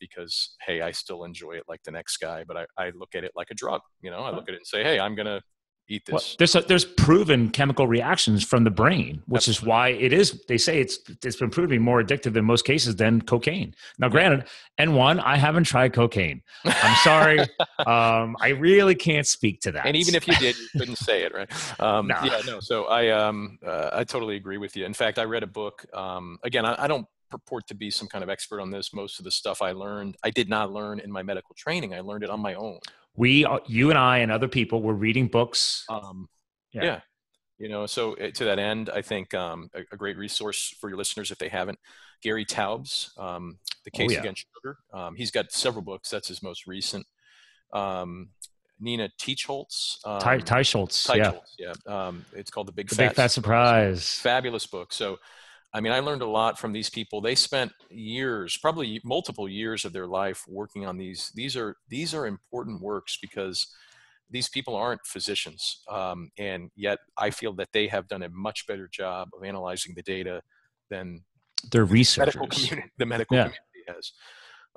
Because, hey, I still enjoy it like the next guy, but I look at it like a drug, I look at it and say, hey, I'm going to eat this. Well, there's proven chemical reactions from the brain, which Absolutely. Is why it is, they say it's been proven to be more addictive in most cases than cocaine. Now, granted, N1, I haven't tried cocaine. I'm sorry. I really can't speak to that. And even if you did, you couldn't say it, right? No. Yeah, no. So I totally agree with you. In fact, I read a book, again, I don't purport to be some kind of expert on this. Most of the stuff I learned, I did not learn in my medical training. I learned it on my own. You and I and other people were reading books. Yeah. So to that end, I think a great resource for your listeners, if they haven't, Gary Taubes, The Case Against Sugar. He's got several books. That's his most recent. Nina Teicholz. Teicholz. Yeah. It's called The Big Fat Surprise. Fabulous book. So, I mean, I learned a lot from these people. They spent years, probably multiple years of their life working on these. These are important works because these people aren't physicians. And yet I feel that they have done a much better job of analyzing the data than their researchers. The medical community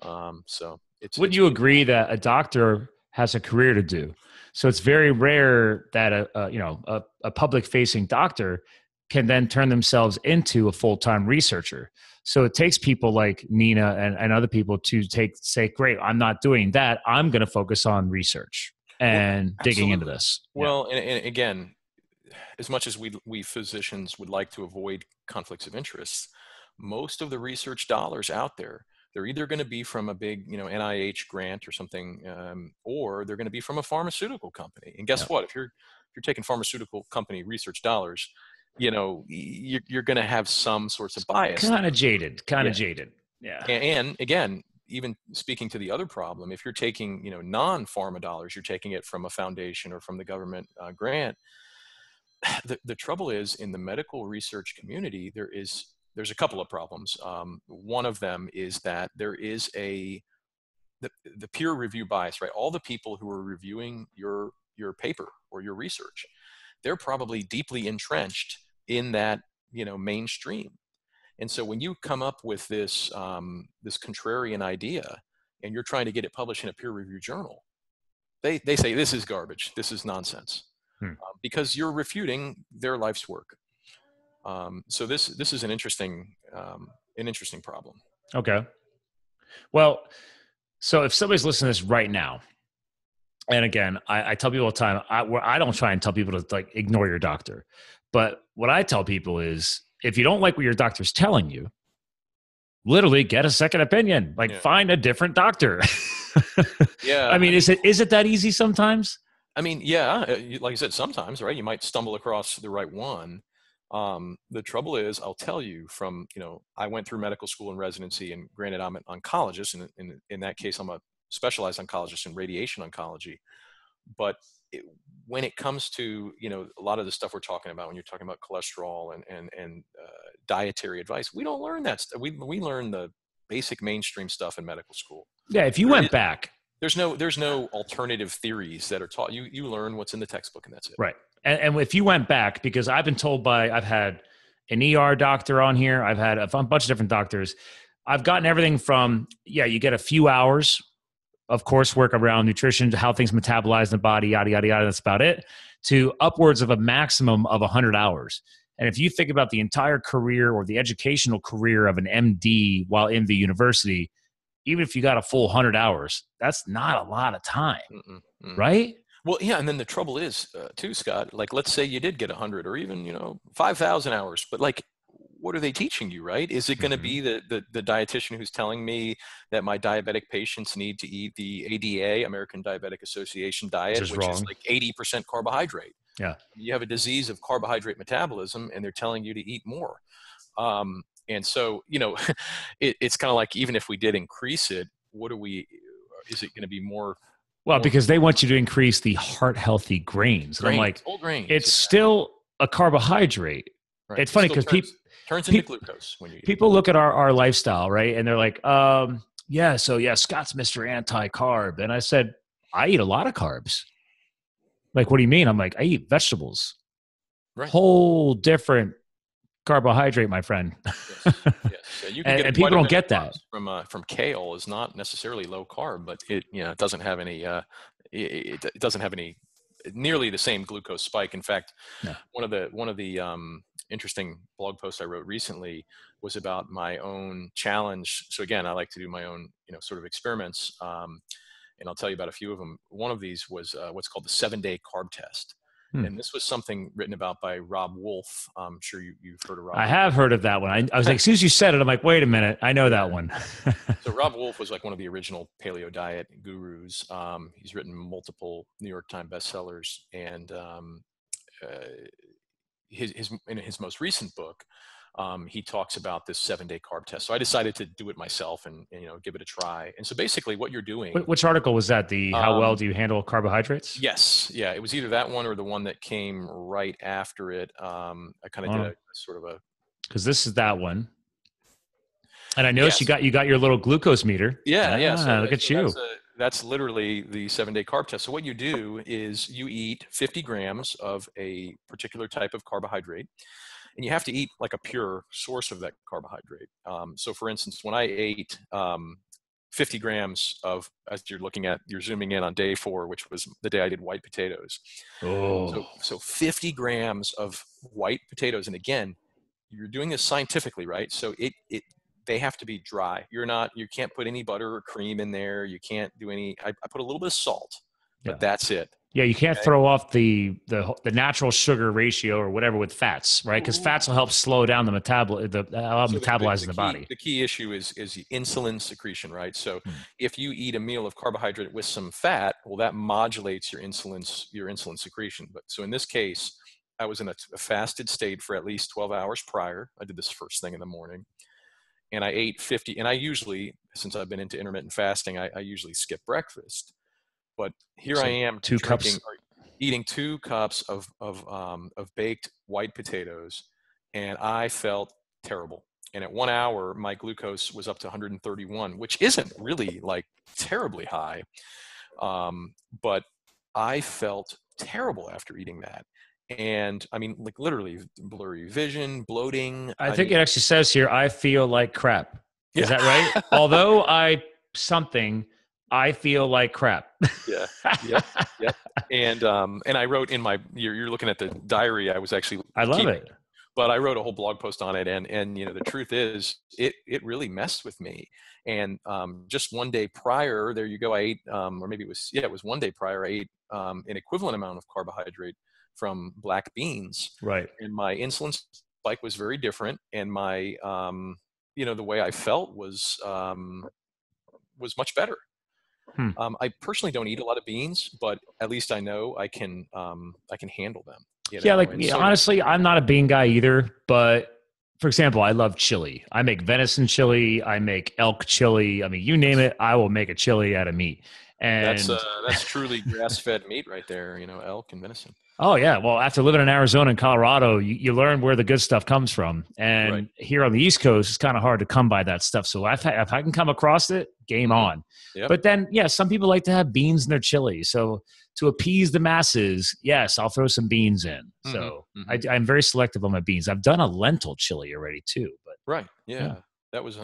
has. Would you agree that a doctor has a career to do? So it's very rare that a public facing doctor can then turn themselves into a full-time researcher. So it takes people like Nina and other people to say, great, I'm not doing that. I'm going to focus on research and digging into this. Well, and again, as much as we physicians would like to avoid conflicts of interest, most of the research dollars out there, they're either going to be from a big, NIH grant or something, or they're going to be from a pharmaceutical company. And guess what? If you're taking pharmaceutical company research dollars, you're going to have some sorts of bias. Kind of jaded. Yeah. And again, even speaking to the other problem, if you're taking, non-pharma dollars, you're taking it from a foundation or from the government grant. The trouble is in the medical research community, there's a couple of problems. One of them is that there is the peer review bias, right? All the people who are reviewing your paper or your research, they're probably deeply entrenched in that, mainstream. And so when you come up with this, this contrarian idea and you're trying to get it published in a peer review journal, they say, this is garbage. This is nonsense. because you're refuting their life's work. So this is an interesting problem. Okay. Well, so if somebody's listening to this right now, and again, I tell people all the time, I don't try and tell people to like ignore your doctor. But what I tell people is, if you don't like what your doctor's telling you, literally get a second opinion, like find a different doctor. Yeah. I mean, is it that easy sometimes? I mean, yeah, like I said, sometimes, right? You might stumble across the right one. The trouble is, I'll tell you from, you know, I went through medical school and residency, and granted, I'm an oncologist. And in that case, I'm a specialized oncologist in radiation oncology. But when it comes to, you know, a lot of the stuff we're talking about, when you're talking about cholesterol and dietary advice, we don't learn that. We learn the basic mainstream stuff in medical school. Yeah. If you went back, there's no alternative theories that are taught. You learn what's in the textbook, and that's it. Right. And if you went back, because I've been told I've had an ER doctor on here. I've had a bunch of different doctors. I've gotten everything from, you get a few hours of coursework around nutrition, how things metabolize in the body, yada, yada, yada. That's about it, to upwards of a maximum of 100 hours. And if you think about the entire career or the educational career of an MD while in the university, even if you got a full 100 hours, that's not a lot of time, right? Well, yeah. And then the trouble is too, Scott, like, let's say you did get 100 or even, 5,000 hours, but like, what are they teaching you, right? Is it going to be the dietitian who's telling me that my diabetic patients need to eat the ADA, American Diabetic Association diet, which is like 80% carbohydrate. Yeah. You have a disease of carbohydrate metabolism, and they're telling you to eat more. And so, it's kind of like, even if we did increase it, is it going to be more? Well, because they want you to increase the heart healthy grains. And I'm like, whole grains, it's still a carbohydrate. Right. It's funny because people turn into glucose when you eat. People look at our lifestyle, right? And they're like, Scott's Mr. Anti-Carb. And I said, I eat a lot of carbs. Like, what do you mean? I'm like, I eat vegetables. Right. Whole different carbohydrate, my friend. Yes. Yes. You can and people don't get that. From kale is not necessarily low carb, but it doesn't have any it doesn't have any nearly the same glucose spike. In fact, one of the interesting blog posts I wrote recently was about my own challenge. So again, I like to do my own, sort of experiments. And I'll tell you about a few of them. One of these was what's called the 7-day carb test. And this was something written about by Rob Wolf. I'm sure you've heard of Rob. I have heard of that one. I was like, as soon as you said it, I'm like, wait a minute. I know that one. So Rob Wolf was like one of the original paleo diet gurus. He's written multiple New York Times bestsellers. And in his most recent book, he talks about this 7-day carb test. So I decided to do it myself and give it a try. And so basically what you're doing. Which article was that? The how well do you handle carbohydrates? Yes. Yeah. It was either that one or the one that came right after it. I kind of did a sort of a. Because this is that one. And I noticed you got your little glucose meter. Yeah. Yeah. So look at you. That's literally the 7-day carb test. So what you do is you eat 50 grams of a particular type of carbohydrate. And you have to eat like a pure source of that carbohydrate. So for instance, when I ate 50 grams of, as you're zooming in on day 4, which was the day I did white potatoes. Oh. So 50 grams of white potatoes. And again, you're doing this scientifically, right? So they have to be dry. You can't put any butter or cream in there. You can't do I put a little bit of salt, but that's it. Yeah, you can't throw off the natural sugar ratio or whatever with fats, right? Because fats will help slow down the metabolize in the body. The key issue is insulin secretion, right? So if you eat a meal of carbohydrate with some fat, well, that modulates your insulin secretion. But so in this case, I was in a fasted state for at least 12 hours prior. I did this first thing in the morning. And I ate 50, and I usually, since I've been into intermittent fasting, I usually skip breakfast. But here I am eating 2 cups of baked white potatoes, and I felt terrible. And at 1 hour, my glucose was up to 131, which isn't really like terribly high. But I felt terrible after eating that. And I mean, like literally blurry vision, bloating. I think it actually says here, I feel like crap. Is that right? Although I feel like crap. Yeah. Yeah. Yeah. And I wrote in my, you're looking at the diary. I was actually, I love it. But I wrote a whole blog post on it. And you know, the truth is it really messed with me. And, just one day prior, there you go. I ate, or maybe it was, yeah, it was one day prior. I ate, an equivalent amount of carbohydrate from black beans. Right. And my insulin spike was very different. And my, you know, the way I felt was much better. Hmm. I personally don't eat a lot of beans, but at least I know I can handle them. You know? Yeah. Like so honestly, I'm not a bean guy either, but for example, I love chili. I make venison chili. I make elk chili. I mean, you name it, I will make a chili out of meat. And that's truly grass-fed meat right there. You know, elk and venison. Oh yeah. Well, after living in Arizona and Colorado, you learn where the good stuff comes from. And right. Here on the East Coast, it's kind of hard to come by that stuff. So if I can come across it, game on. Yep. But then, yeah, some people like to have beans in their chili. So to appease the masses, yes, I'll throw some beans in. Mm-hmm. So I'm very selective on my beans. I've done a lentil chili already too. But right. Yeah. That was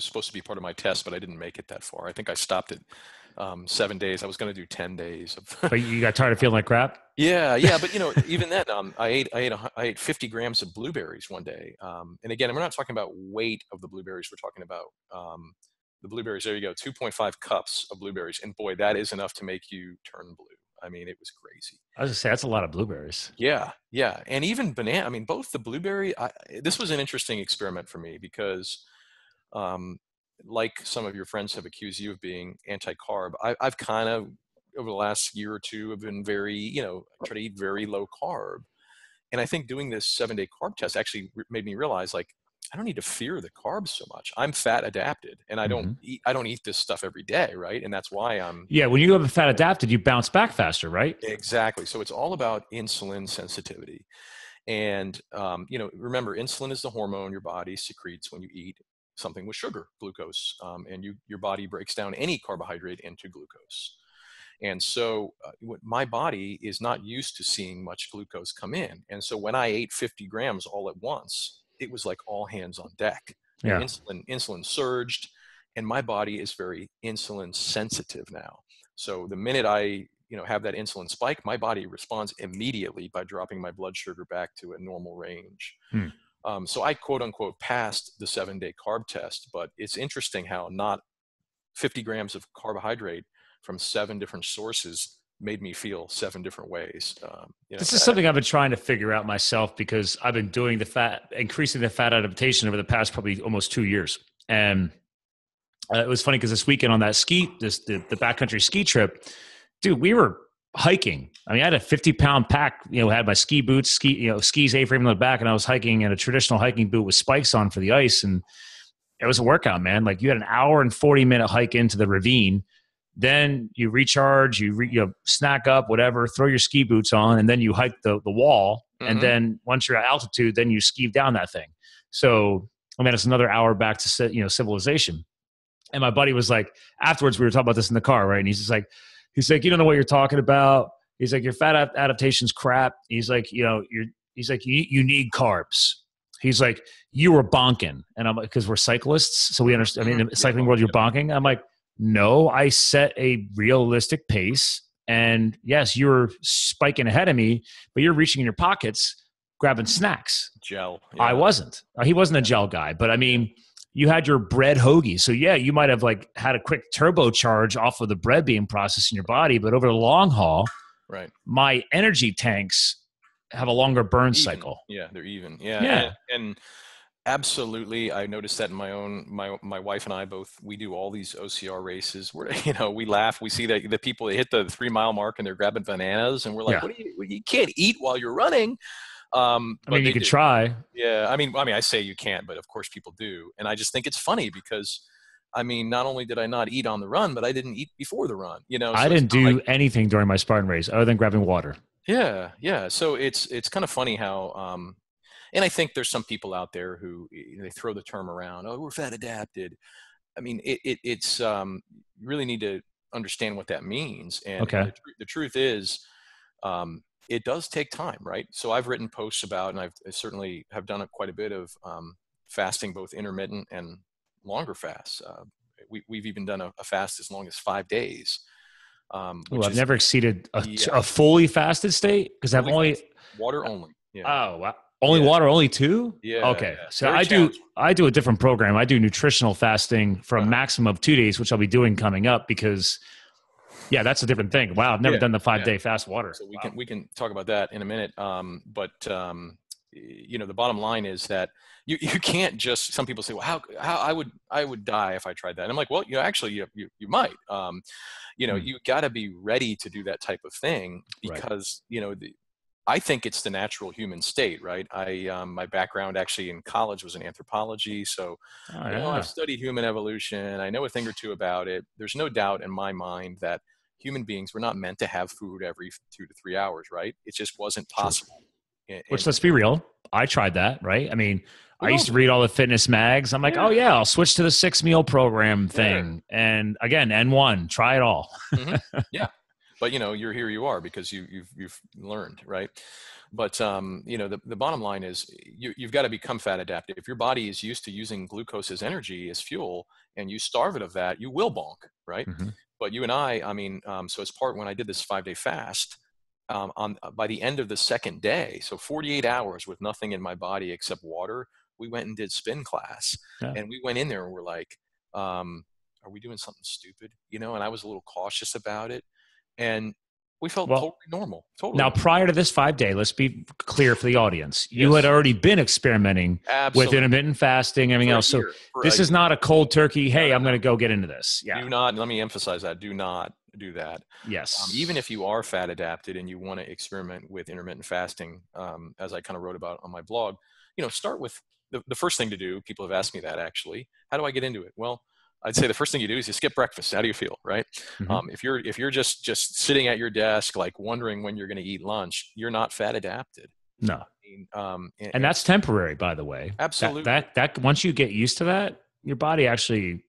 supposed to be part of my test, but I didn't make it that far. I think I stopped it. 7 days. I was going to do 10 days. But you got tired of feeling like crap? Yeah. Yeah. But you know, even that, I ate 50 grams of blueberries one day. And again, we're not talking about weight of the blueberries. We're talking about, the blueberries. There you go. 2.5 cups of blueberries. And boy, that is enough to make you turn blue. I mean, it was crazy. I was gonna say, that's a lot of blueberries. Yeah. Yeah. And even banana, I mean, both the blueberry, this was an interesting experiment for me because, like some of your friends have accused you of being anti-carb. I've kind of, over the last year or two, have been very, you know, try to eat very low carb. And I think doing this 7-day carb test actually made me realize, like, I don't need to fear the carbs so much. I'm fat adapted and I don't eat this stuff every day. Right. And that's why I'm. Yeah. When you have a fat adapted, you bounce back faster, right? Exactly. So it's all about insulin sensitivity. And, you know, remember, insulin is the hormone your body secretes when you eat something with sugar, glucose, and your body breaks down any carbohydrate into glucose. And so my body is not used to seeing much glucose come in. And so when I ate 50 grams all at once, it was like all hands on deck. Yeah. Insulin surged, and my body is very insulin sensitive now. So the minute I, you know, have that insulin spike, my body responds immediately by dropping my blood sugar back to a normal range. Hmm. So I quote unquote passed the 7-day carb test, but it's interesting how not 50 grams of carbohydrate from 7 different sources made me feel 7 different ways. You know, this is something I've been trying to figure out myself because I've been doing increasing the fat adaptation over the past probably almost 2 years. And it was funny because this weekend on that the backcountry ski trip, dude, we were hiking. I mean, I had a 50-pound pack, you know, had my ski boots, skis A-frame on the back, and I was hiking in a traditional hiking boot with spikes on for the ice. And it was a workout, man. Like you had an hour and 40-minute hike into the ravine. Then you recharge, you know, snack up, whatever, throw your ski boots on, and then you hike the wall. Mm-hmm. And then once you're at altitude, then you ski down that thing. So, I mean, it's another hour back to, you know, civilization. And my buddy was like, afterwards, we were talking about this in the car, right? And he's just like, you don't know what you're talking about. He's like, your fat adaptation's crap. He's like, you know, you need carbs. He's like, you were bonking. And I'm like, because we're cyclists. So we understand, I mean, in the cycling world, you're bonking. I'm like, no, I set a realistic pace. And yes, you're spiking ahead of me, but you're reaching in your pockets, grabbing snacks. Gel. Yeah. I wasn't. He wasn't a gel guy, but I mean, you had your bread hoagie. So yeah, you might have like had a quick turbocharge off of the bread being processed in your body, but over the long haul, right, my energy tanks have a longer burn cycle. Yeah, they're even. Yeah. Yeah. And absolutely, I noticed that in my own, my wife and I both, we do all these OCR races where, you know, we laugh, we see that the people that hit the 3-mile mark and they're grabbing bananas and we're like, yeah. What, you can't eat while you're running. I mean, you could try. Yeah. I mean, I say you can't, but of course people do. And I just think it's funny because I mean, not only did I not eat on the run, but I didn't eat before the run, you know, so I didn't do anything during my Spartan race other than grabbing water. Yeah. Yeah. So it's kind of funny how, and I think there's some people out there who they throw the term around, oh, we're fat adapted. I mean, it's you really need to understand what that means. And okay. The truth is, it does take time, right? So I've written posts about, and I certainly have done quite a bit of fasting, both intermittent and longer fasts. we've even done a fast as long as 5 days. I've never exceeded a fully fasted state because I've only water only. Yeah. Oh, wow. Only water, only two? Yeah. Okay. So I do a different program. I do nutritional fasting for a maximum of 2 days, which I'll be doing coming up because that's a different thing. Wow. I've never done the 5 day fast water. So we can talk about that in a minute. The bottom line is that you can't just, some people say, well, how I would die if I tried that. And I'm like, well, you might, you gotta be ready to do that type of thing because, I think it's the natural human state, right? My background actually in college was in anthropology. So I've studied human evolution. I know a thing or two about it. There's no doubt in my mind that human beings were not meant to have food every 2 to 3 hours, right? It just wasn't possible. Which, let's be real, I tried that, right? I mean, I used to read all the fitness mags. I'm like, I'll switch to the 6-meal program thing. And again, N1, try it all. Mm-hmm. Yeah. But you are because you've learned, right? But the bottom line is you've got to become fat adapted. If your body is used to using glucose as energy, as fuel, and you starve it of that, you will bonk, right? Mm-hmm. But you and I mean, so as part when I did this 5 day fast, by the end of the second day, so 48 hours with nothing in my body except water, we went and did spin class, and we went in there and we're like, "Are we doing something stupid?" And I was a little cautious about it. And we felt totally normal. Totally now, normal. Prior to this 5 day, let's be clear for the audience. You had already been experimenting with intermittent fasting, everything else. So this is not a cold turkey. Hey, I'm going to go get into this. Yeah. Do not. Let me emphasize that. Do not do that. Yes. Even if you are fat adapted and you want to experiment with intermittent fasting, as I kind of wrote about on my blog, start with the first thing to do. People have asked me that actually. How do I get into it? Well, I'd say the first thing you do is you skip breakfast. How do you feel, right? Mm-hmm. If you're just sitting at your desk, like wondering when you're going to eat lunch, you're not fat adapted. No. I mean, and that's temporary, by the way. Absolutely. That once you get used to that, your body actually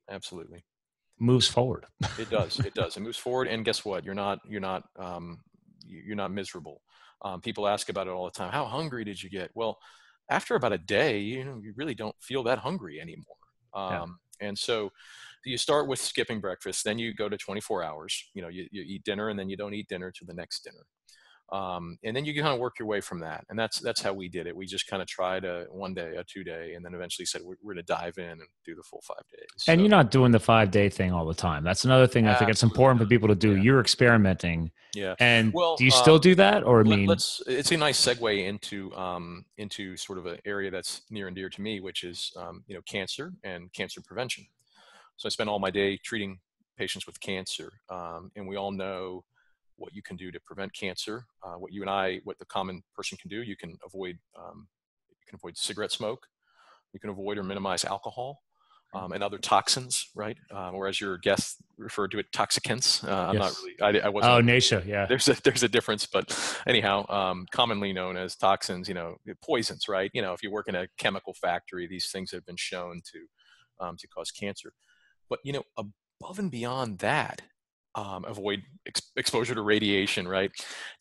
moves forward. It does. It moves forward. And guess what? You're not miserable. People ask about it all the time. How hungry did you get? Well, after about a day, you really don't feel that hungry anymore. And so you start with skipping breakfast, then you go to 24 hours, you eat dinner and then you don't eat dinner till the next dinner. And then you kind of work your way from that. And that's how we did it. We just kind of tried a 1 day, a 2 day, and then eventually said, we're going to dive in and do the full 5 days. And you're not doing the 5 day thing all the time. That's another thing I think it's important for people to do. Yeah. You're experimenting. Yeah. And do you still do that? Or it's a nice segue into sort of an area that's near and dear to me, which is, cancer and cancer prevention. So I spend all my day treating patients with cancer. And we all know what you can do to prevent cancer, what the common person can do. You can avoid cigarette smoke. You can avoid or minimize alcohol and other toxins, right? Or as your guest referred to it, toxicants. I wasn't. Oh, NASHA, yeah. There's a difference, but anyhow, commonly known as toxins, poisons, right? If you work in a chemical factory, these things have been shown to cause cancer. But, above and beyond that, avoid exposure to radiation, right?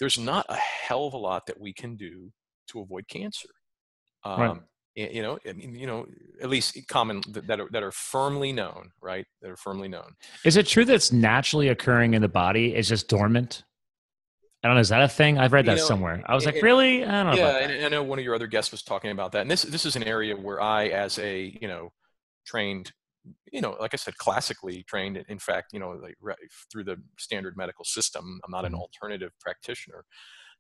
There's not a hell of a lot that we can do to avoid cancer. At least common that are firmly known, right? That are firmly known. Is it true that it's naturally occurring in the body? It's just dormant? I don't know. Is that a thing? I've read that somewhere. I was like, really? I don't know. Yeah. And I know one of your other guests was talking about that. And this is an area where I, as a, trained, like I said, classically trained, in fact, through the standard medical system, I'm not an alternative practitioner.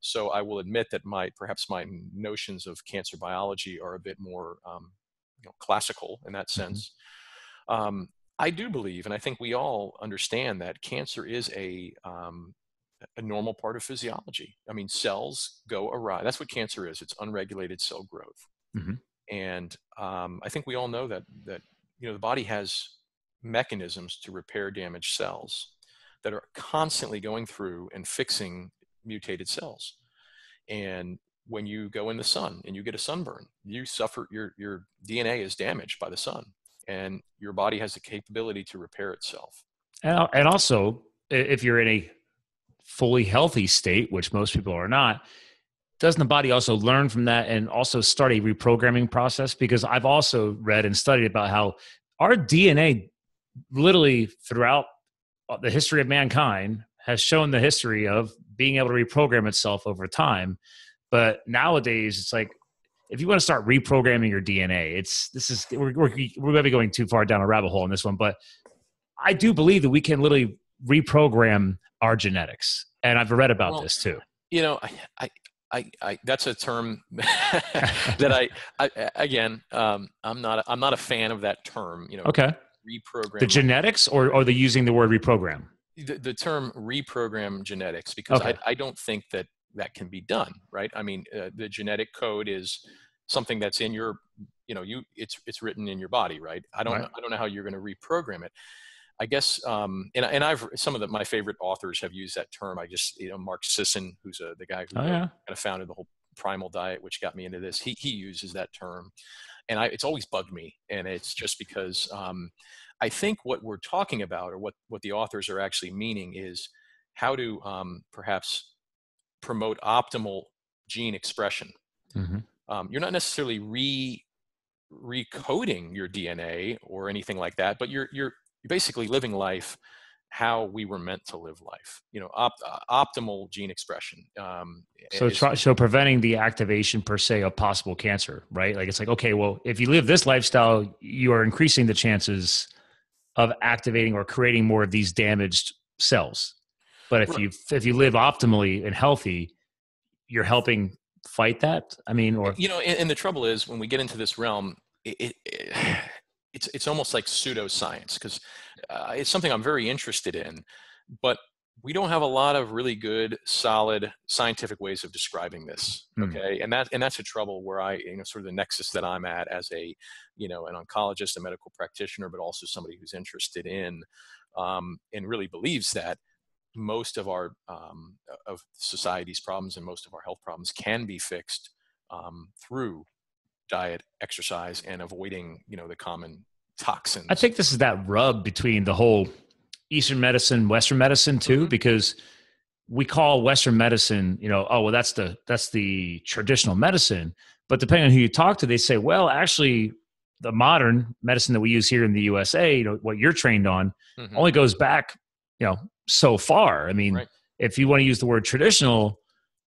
So I will admit that perhaps my notions of cancer biology are a bit more, classical in that sense. Mm-hmm. I do believe, and I think we all understand that cancer is a normal part of physiology. I mean, cells go awry. That's what cancer is. It's unregulated cell growth. Mm-hmm. And I think we all know that the body has mechanisms to repair damaged cells that are constantly going through and fixing mutated cells. And when you go in the sun and you get a sunburn, you suffer, your DNA is damaged by the sun and your body has the capability to repair itself. And also, if you're in a fully healthy state, which most people are not, doesn't the body also learn from that and also start a reprogramming process? Because I've also read and studied about how our DNA literally throughout the history of mankind has shown the history of being able to reprogram itself over time. But nowadays it's like, if you want to start reprogramming your DNA, we're going to be going too far down a rabbit hole in this one, but I do believe that we can literally reprogram our genetics. And I've read about this too. You know, I that's a term that I'm not a fan of that term, you know. Okay. Reprogram the genetics, or the using the word reprogram? The term reprogram genetics, because I don't think that can be done, right? I mean, the genetic code is something that's in your, you know, it's written in your body, right? I don't know how you're going to reprogram it. I guess, and I've, some of my favorite authors have used that term. I just, you know, Mark Sisson, who's the guy who kind of founded the whole primal diet, which got me into this. He uses that term, and it's always bugged me. And it's just because I think what we're talking about, or what the authors are actually meaning, is how to perhaps promote optimal gene expression. Mm-hmm. You're not necessarily recoding your DNA or anything like that, but you're basically living life how we were meant to live life, you know, optimal gene expression. So preventing the activation per se of possible cancer, right? Like, it's like, okay, well, if you live this lifestyle, you are increasing the chances of activating or creating more of these damaged cells. But if you live optimally and healthy, you're helping fight that. I mean, or, you know, and the trouble is when we get into this realm, it's almost like pseudoscience, because it's something I'm very interested in, but we don't have a lot of really good, solid scientific ways of describing this. Okay. And that's a trouble where I, you know, sort of the nexus that I'm at as a, you know, an oncologist, a medical practitioner, but also somebody who's interested in, and really believes that most of our, of society's problems and most of our health problems can be fixed, through diet, exercise, and avoiding, you know, the common toxins. I think this is that rub between the whole Eastern medicine, Western medicine too, because we call Western medicine, you know, oh, well, that's the traditional medicine. But depending on who you talk to, they say, well, actually the modern medicine that we use here in the USA, you know, what you're trained on only goes back, you know, so far. I mean, if you want to use the word traditional,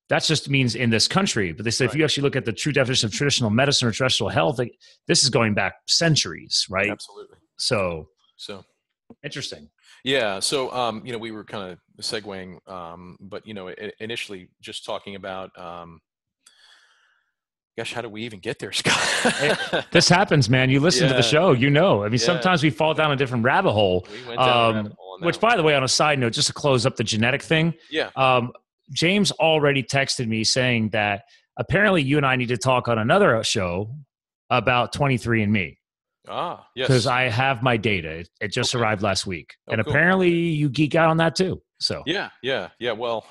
that just means in this country. But they say, if you actually look at the true definition of traditional medicine or traditional health, like, this is going back centuries, right? Absolutely. So interesting. Yeah. So, you know, we were kind of segueing, but, you know, initially just talking about, gosh, how do we even get there, Scott? This happens, man. You listen to the show, you know. I mean, sometimes we fall down a different rabbit hole. We went down a rabbit hole, which, by the way, on a side note, just to close up the genetic thing. Yeah. James already texted me saying that apparently you and I need to talk on another show about 23andMe. Ah, yes. Because I have my data. It just arrived last week. Oh, and apparently you geek out on that too. So yeah. Well,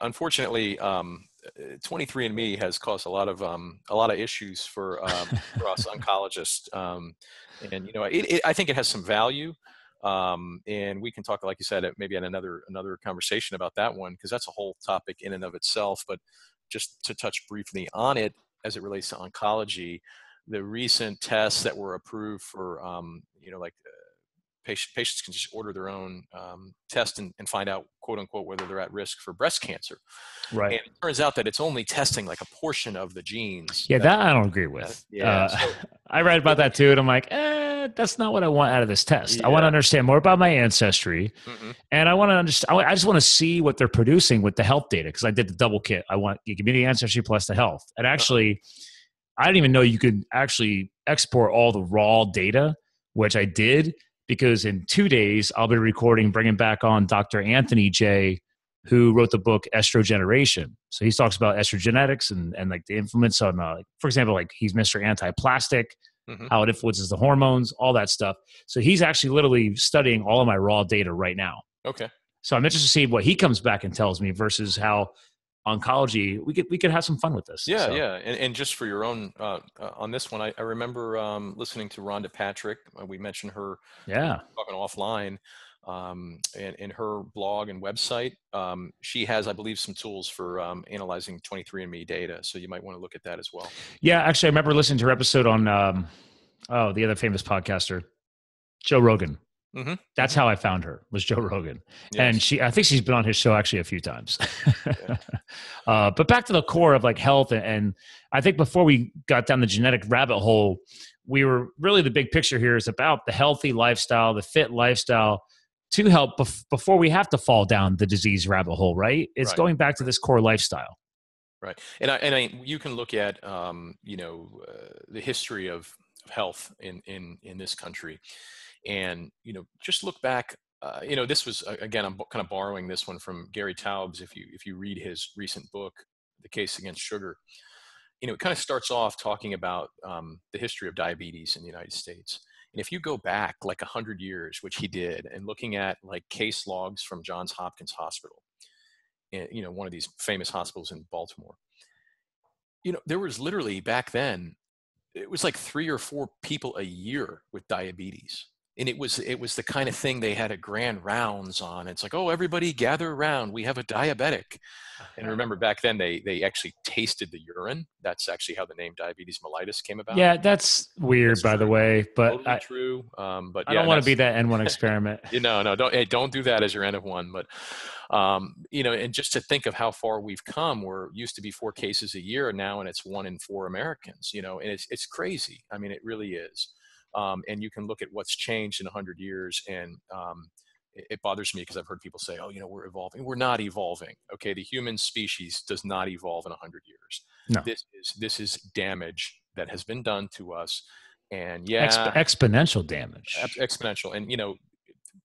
unfortunately, 23andMe has caused a lot of issues for us oncologists. And, you know, I think it has some value. And we can talk, like you said, maybe at another conversation about that one, because that's a whole topic in and of itself. But just to touch briefly on it, as it relates to oncology, the recent tests that were approved for, you know, like patients can just order their own test and find out, quote unquote, whether they're at risk for breast cancer. Right. And it turns out that it's only testing like a portion of the genes. Yeah, that I don't agree with. I read about that too, and I'm like, that's not what I want out of this test. Yeah. I want to understand more about my ancestry, and I want to understand. I just want to see what they're producing with the health data, because I did the double kit. You give me the ancestry plus the health, and actually, I didn't even know you could actually export all the raw data, which I did, because in 2 days I'll be recording, bringing back on Dr. Anthony J, who wrote the book Estrogeneration. So he talks about estrogenetics and like the influence on, for example, like he's Mr. Anti-Plastic. How it influences the hormones, all that stuff. So he's actually literally studying all of my raw data right now. Okay. So I'm interested to see what he comes back and tells me versus how oncology, we could have some fun with this. Yeah. So. Yeah. And just for your own, on this one, I remember listening to Rhonda Patrick. We mentioned her talking offline, and in her blog and website. She has, I believe, some tools for analyzing 23andMe data. So you might want to look at that as well. Yeah, actually, I remember listening to her episode on the other famous podcaster. Joe Rogan. Mm-hmm. That's how I found her, was Joe Rogan. Yes. And I think she's been on his show actually a few times. Yeah. But back to the core of like health. And I think before we got down the genetic rabbit hole, we were really, the big picture here is about the healthy lifestyle, the fit lifestyle, to help before we have to fall down the disease rabbit hole, right? It's right. Going back to this core lifestyle. Right. And I, you can look at, the history of health in this country. And, just look back, this was, again, I'm kind of borrowing this one from Gary Taubes. If you read his recent book, The Case Against Sugar, it kind of starts off talking about the history of diabetes in the United States. And if you go back like 100 years, which he did, and looking at like case logs from Johns Hopkins Hospital, one of these famous hospitals in Baltimore, there was literally back then, it was like 3 or 4 people a year with diabetes. And it was the kind of thing they had a grand rounds on. It's like, oh, everybody gather around. We have a diabetic. And remember back then they actually tasted the urine. That's actually how the name diabetes mellitus came about. Yeah, that's weird, that's by true. The way. But totally true. But I don't want to be that N1 experiment. No, don't do that as your N1. But and just to think of how far we've come, we're used to be 4 cases a year now, and it's 1 in 4 Americans. And it's crazy. I mean, it really is. And you can look at what's changed in 100 years. And it bothers me because I've heard people say, oh, we're evolving. We're not evolving. Okay. The human species does not evolve in 100 years. No. This is damage that has been done to us. And yeah. Exponential damage. Exponential. And,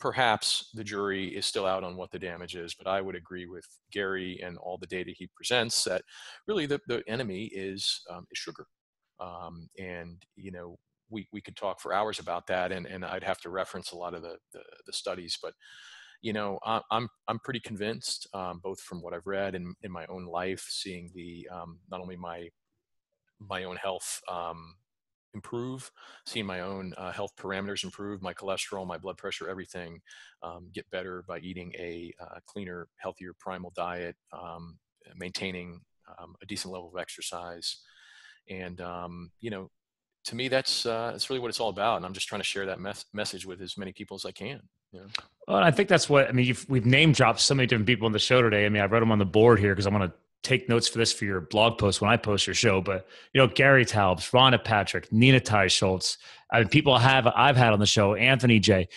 perhaps the jury is still out on what the damage is, but I would agree with Gary and all the data he presents that really the enemy is sugar. We could talk for hours about that, and I'd have to reference a lot of the studies, but I'm pretty convinced, both from what I've read and in my own life, seeing the not only my own health improve, seeing my own health parameters improve, my cholesterol, my blood pressure, everything get better by eating a cleaner, healthier primal diet, maintaining a decent level of exercise, and to me, that's really what it's all about, and I'm just trying to share that message with as many people as I can. Well, I think that's what I mean. We've name dropped so many different people on the show today. I mean, I wrote them on the board here because I want to take notes for this for your blog post when I post your show. But Gary Taubes, Rhonda Patrick, Nina Teicholz, I mean, people I've had on the show, Anthony J.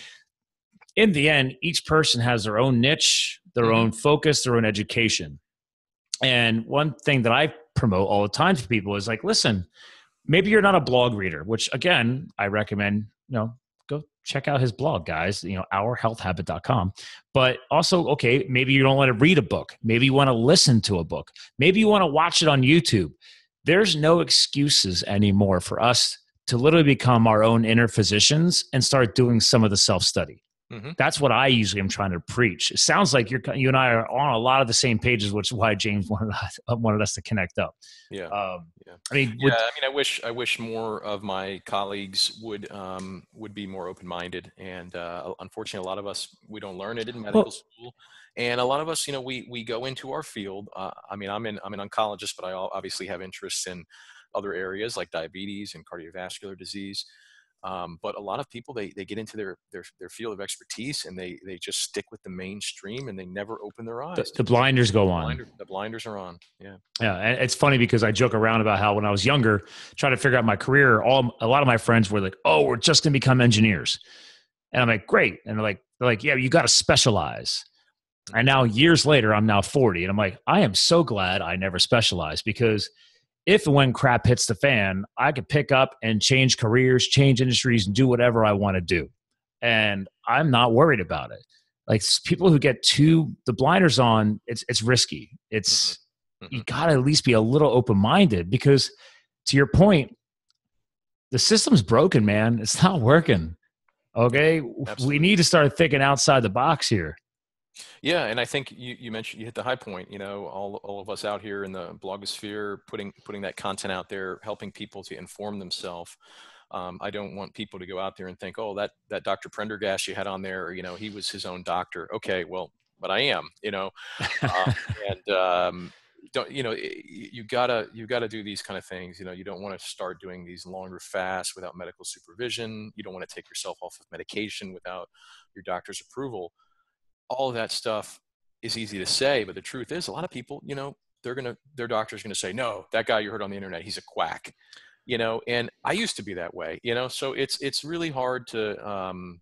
In the end, each person has their own niche, their own focus, their own education. And one thing that I promote all the time to people is like, listen. Maybe you're not a blog reader, which again, I recommend, go check out his blog, guys, OurHealthHabit.com. But also, okay, maybe you don't want to read a book. Maybe you want to listen to a book. Maybe you want to watch it on YouTube. There's no excuses anymore for us to literally become our own inner physicians and start doing some of the self-study. Mm-hmm. That's what I usually am trying to preach. It sounds like you and I are on a lot of the same pages, which is why James wanted us to connect up. Yeah. I wish more of my colleagues would be more open-minded, and unfortunately, a lot of us, we don't learn it in medical school, and a lot of us, we go into our field. I'm an oncologist, but I obviously have interests in other areas like diabetes and cardiovascular disease. But a lot of people, they get into their field of expertise, and they just stick with the mainstream, and they never open their eyes. The blinders go on. The blinders are on. Yeah. Yeah. And it's funny because I joke around about how when I was younger, trying to figure out my career, a lot of my friends were like, oh, we're just going to become engineers. And I'm like, great. And they're like, yeah, you got to specialize. And now years later, I'm now 40. And I'm like, I am so glad I never specialized, because if and when crap hits the fan, I could pick up and change careers, change industries, and do whatever I want to do. And I'm not worried about it. Like, people who get the blinders on, it's risky. You got to at least be a little open-minded, because to your point, the system's broken, man. It's not working. Okay. Absolutely. We need to start thinking outside the box here. Yeah, and I think you mentioned, you hit the high point, all of us out here in the blogosphere, putting that content out there, helping people to inform themselves. I don't want people to go out there and think, oh, that Dr. Prendergast you had on there, he was his own doctor. Okay, well, but I am, don't, you know, you gotta do these kind of things. You know, you don't want to start doing these longer fasts without medical supervision. You don't want to take yourself off of medication without your doctor's approval. All of that stuff is easy to say, but the truth is, a lot of people, you know, their doctor's gonna say, no, that guy you heard on the internet, he's a quack, you know. And I used to be that way, you know. So it's really hard to,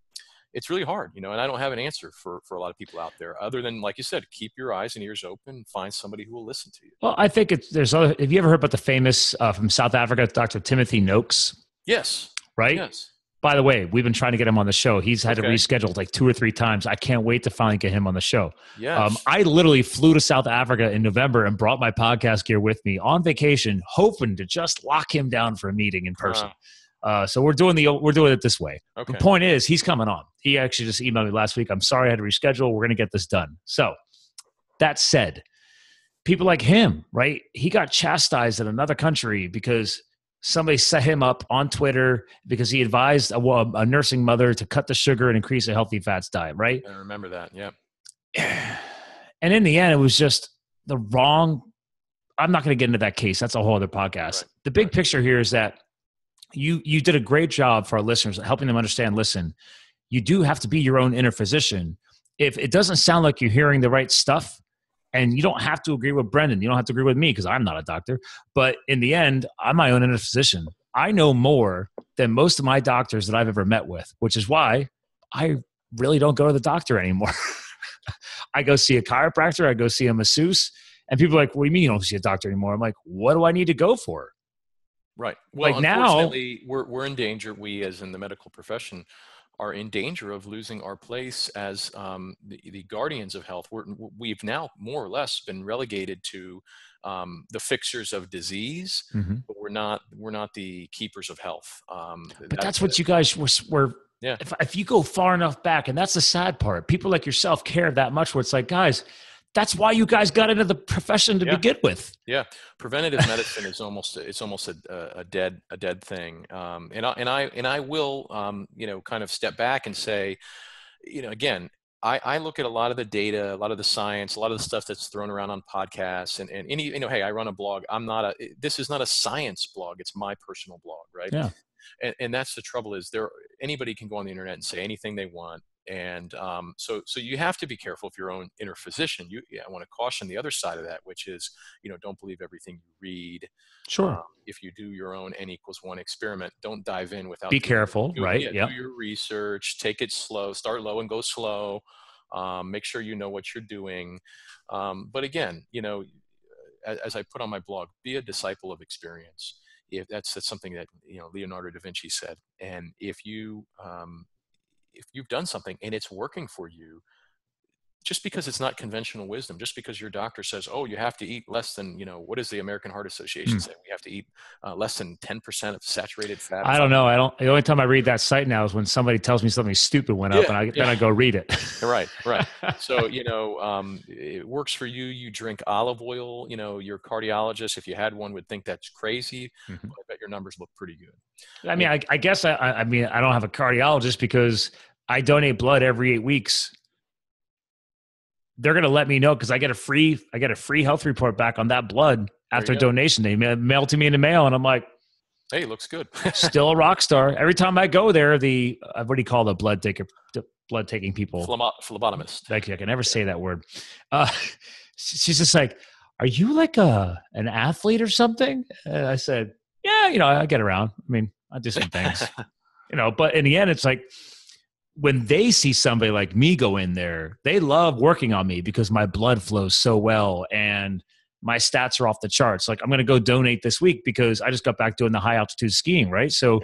it's really hard, you know, and I don't have an answer for a lot of people out there, other than, like you said, keep your eyes and ears open, find somebody who will listen to you. Well, I think have you ever heard about the famous, from South Africa, Dr. Timothy Noakes? Yes. Right? Yes. By the way, we've been trying to get him on the show. He's had to reschedule like 2 or 3 times. I can't wait to finally get him on the show. Yes. I literally flew to South Africa in November and brought my podcast gear with me on vacation, hoping to just lock him down for a meeting in person. So we're doing it this way. Okay. The point is, he's coming on. He actually just emailed me last week. I'm sorry I had to reschedule. We're going to get this done. So that said, people like him, right? He got chastised in another country because somebody set him up on Twitter because he advised a nursing mother to cut the sugar and increase a healthy fats diet, right? I remember that. Yeah. And in the end, it was just the wrong. I'm not going to get into that case. That's a whole other podcast. Right. The big picture here is that you did a great job for our listeners, helping them understand, listen, you do have to be your own inner physician. If it doesn't sound like you're hearing the right stuff, and you don't have to agree with Brendan, you don't have to agree with me, because I'm not a doctor, but in the end, I'm my own inner physician. I know more than most of my doctors that I've ever met with, which is why I really don't go to the doctor anymore. I go see a chiropractor, I go see a masseuse, and people are like, what do you mean you don't see a doctor anymore? I'm like, what do I need to go for? Right. Well, like unfortunately, now, we're in danger. We, as in the medical profession, are in danger of losing our place as the guardians of health. We've now more or less been relegated to the fixers of disease, mm-hmm. but we're not the keepers of health. But that's what you guys were. Yeah. If you go far enough back, and that's the sad part, people like yourself care that much. Where it's like, guys, that's why you guys got into the profession to begin with. Yeah, preventative medicine is almost a dead thing. And I will you know, kind of step back and say, you know, again, I look at a lot of the data, a lot of the science, a lot of the stuff that's thrown around on podcasts, and any, you know, hey, I run a blog. This is not a science blog. It's my personal blog, right? Yeah. And that's the trouble, is anybody can go on the internet and say anything they want. And so you have to be careful of your own inner physician. I want to caution the other side of that, which is, you know, don't believe everything you read. Sure. If you do your own N=1 experiment, don't dive in without. Be careful, right? Yeah. Do your research. Take it slow. Start low and go slow. Make sure you know what you're doing. But again, you know, as I put on my blog, be a disciple of experience. If that's something that, you know, Leonardo da Vinci said, and if you've done something and it's working for you, just because it's not conventional wisdom, just because your doctor says, oh, you have to eat less than, you know, what does the American Heart Association say? We have to eat less than 10% of saturated fat. I don't know. The only time I read that site now is when somebody tells me something stupid went up, and then I go read it. Right. So, you know, it works for you. You drink olive oil, you know, your cardiologist, if you had one, would think that's crazy. Mm-hmm. But I bet your numbers look pretty good. I mean, I guess I don't have a cardiologist because I donate blood every 8 weeks. They're going to let me know because I get a free health report back on that blood after donation. They mail to me in the mail, and I'm like, hey, looks good. Still a rock star. Every time I go there, what do you call the blood taking people? Phlebotomist. Thank you. I can never say that word. She's just like, are you like an athlete or something? And I said, yeah, you know, I get around. I mean, I do some things, you know, but in the end, it's like, when they see somebody like me go in there, they love working on me because my blood flows so well and my stats are off the charts. Like, I'm going to go donate this week because I just got back doing the high altitude skiing, right? So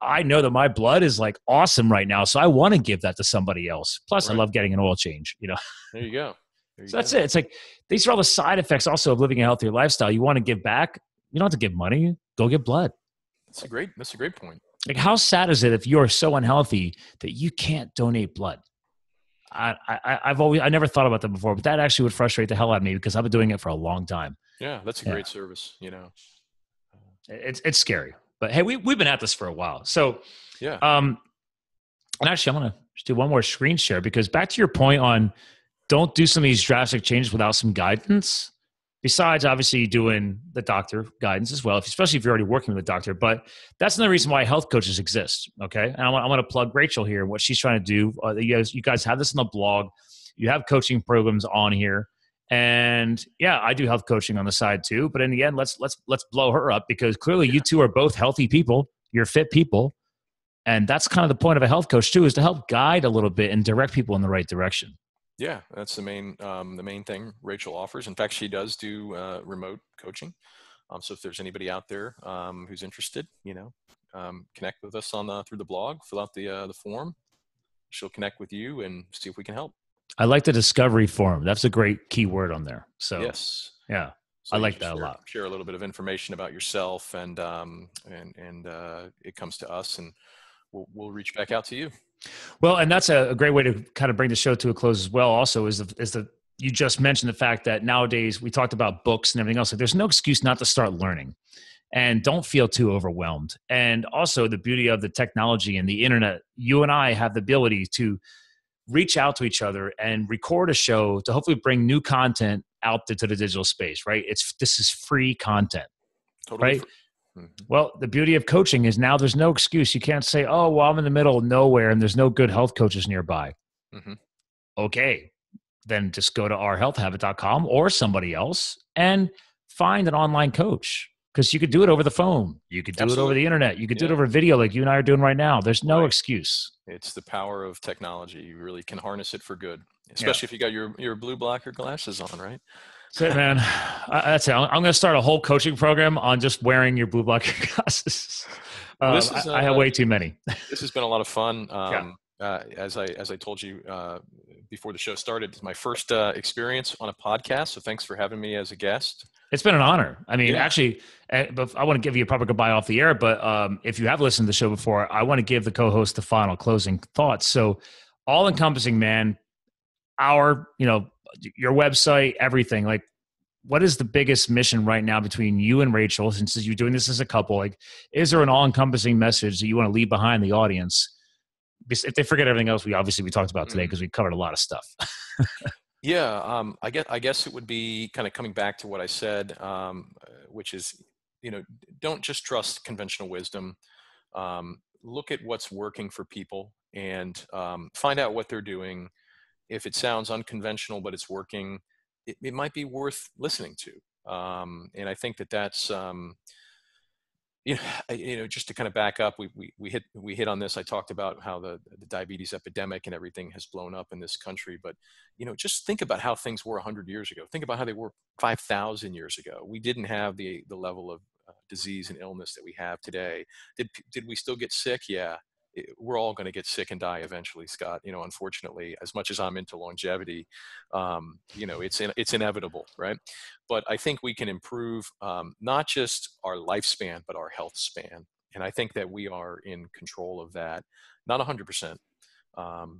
I know that my blood is like awesome right now. So I want to give that to somebody else. Plus I love getting an oil change, you know? There you go. That's it. It's like, these are all the side effects also of living a healthier lifestyle. You want to give back. You don't have to give money. Go get blood. That's a great point. Like, how sad is it if you are so unhealthy that you can't donate blood? I never thought about that before, but that actually would frustrate the hell out of me because I've been doing it for a long time. Yeah, that's a great service, you know. It's scary, but hey, we've been at this for a while, so yeah. And actually, I'm gonna just do one more screen share because back to your point on don't do some of these drastic changes without some guidance. besides obviously doing the doctor guidance as well, especially if you're already working with a doctor. But that's another reason why health coaches exist, okay? And I want to plug Rachel here, what she's trying to do. You guys have this on the blog. You have coaching programs on here. And yeah, I do health coaching on the side too. But in the end, let's blow her up, because clearly you two are both healthy people. You're fit people. And that's kind of the point of a health coach too, is to help guide a little bit and direct people in the right direction. Yeah, that's the main thing Rachel offers. In fact, she does do remote coaching. So if there's anybody out there who's interested, connect with us through the blog, fill out the form. She'll connect with you and see if we can help. I like the discovery form. That's a great key word on there. So yes, yeah, so I like that a lot. Share a little bit of information about yourself, and it comes to us, and we'll reach back out to you. Well, and that's a great way to kind of bring the show to a close as well. Also, you just mentioned the fact that nowadays we talked about books and everything else. Like, there's no excuse not to start learning, and don't feel too overwhelmed. And also, the beauty of the technology and the internet, you and I have the ability to reach out to each other and record a show to hopefully bring new content out into the digital space, right? This is free content, totally right? Free. Well, the beauty of coaching is now there's no excuse. You can't say, oh, well, I'm in the middle of nowhere and there's no good health coaches nearby. Mm-hmm. Okay. Then just go to OurHealthHabit.com or somebody else and find an online coach, because you could do it over the phone. You could do it over the internet. You could do it over video like you and I are doing right now. There's no excuse. It's the power of technology. You really can harness it for good, especially if you got your blue blocker glasses on, right? That's it, man. That's it. I'm going to start a whole coaching program on just wearing your blue blocker glasses. I have way too many. This has been a lot of fun. As I told you before the show started, it's my first experience on a podcast. So thanks for having me as a guest. It's been an honor. I mean, actually, I want to give you a proper goodbye off the air. But if you have listened to the show before, I want to give the co-host the final closing thoughts. So all encompassing, man, your website, everything. Like, what is the biggest mission right now between you and Rachel, since you're doing this as a couple? Like, is there an all-encompassing message that you want to leave behind the audience? If they forget everything else, we talked about today, because we covered a lot of stuff. Yeah. I guess it would be kind of coming back to what I said, which is, don't just trust conventional wisdom. Look at what's working for people, and find out what they're doing. If it sounds unconventional, but it's working, it might be worth listening to. And I think that's, just to kind of back up, we hit on this. I talked about how the diabetes epidemic and everything has blown up in this country, but, just think about how things were 100 years ago. Think about how they were 5,000 years ago. We didn't have the level of disease and illness that we have today. Did we still get sick? Yeah. We're all going to get sick and die eventually, Scott, unfortunately, as much as I'm into longevity, it's inevitable. Right. But I think we can improve, not just our lifespan, but our health span. And I think that we are in control of that. Not 100%,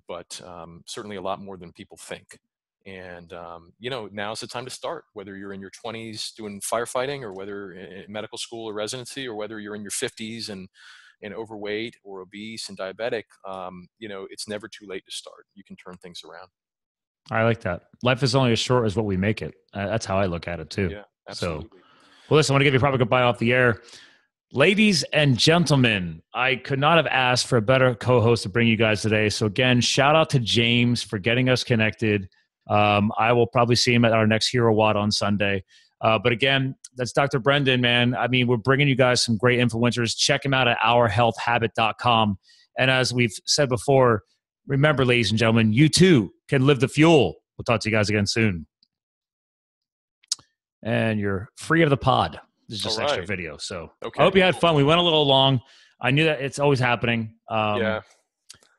but, certainly a lot more than people think. And, now's the time to start, whether you're in your 20s doing firefighting, or whether in medical school or residency, or whether you're in your 50s and overweight or obese and diabetic, it's never too late to start. You can turn things around. I like that. Life is only as short as what we make it. That's how I look at it too. Yeah, absolutely. So, well, listen, I want to give you probably a goodbye off the air. Ladies and gentlemen, I could not have asked for a better co-host to bring you guys today. So again, shout out to James for getting us connected. I will probably see him at our next Hero Watt on Sunday. But again, that's Dr. Brendan, man. I mean, we're bringing you guys some great influencers. Check him out at OurHealthHabit.com. And as we've said before, remember, ladies and gentlemen, you too can live the fuel. We'll talk to you guys again soon. And you're free of the pod. This is just extra video. So I hope you had fun. We went a little long. I knew that it's always happening. Yeah.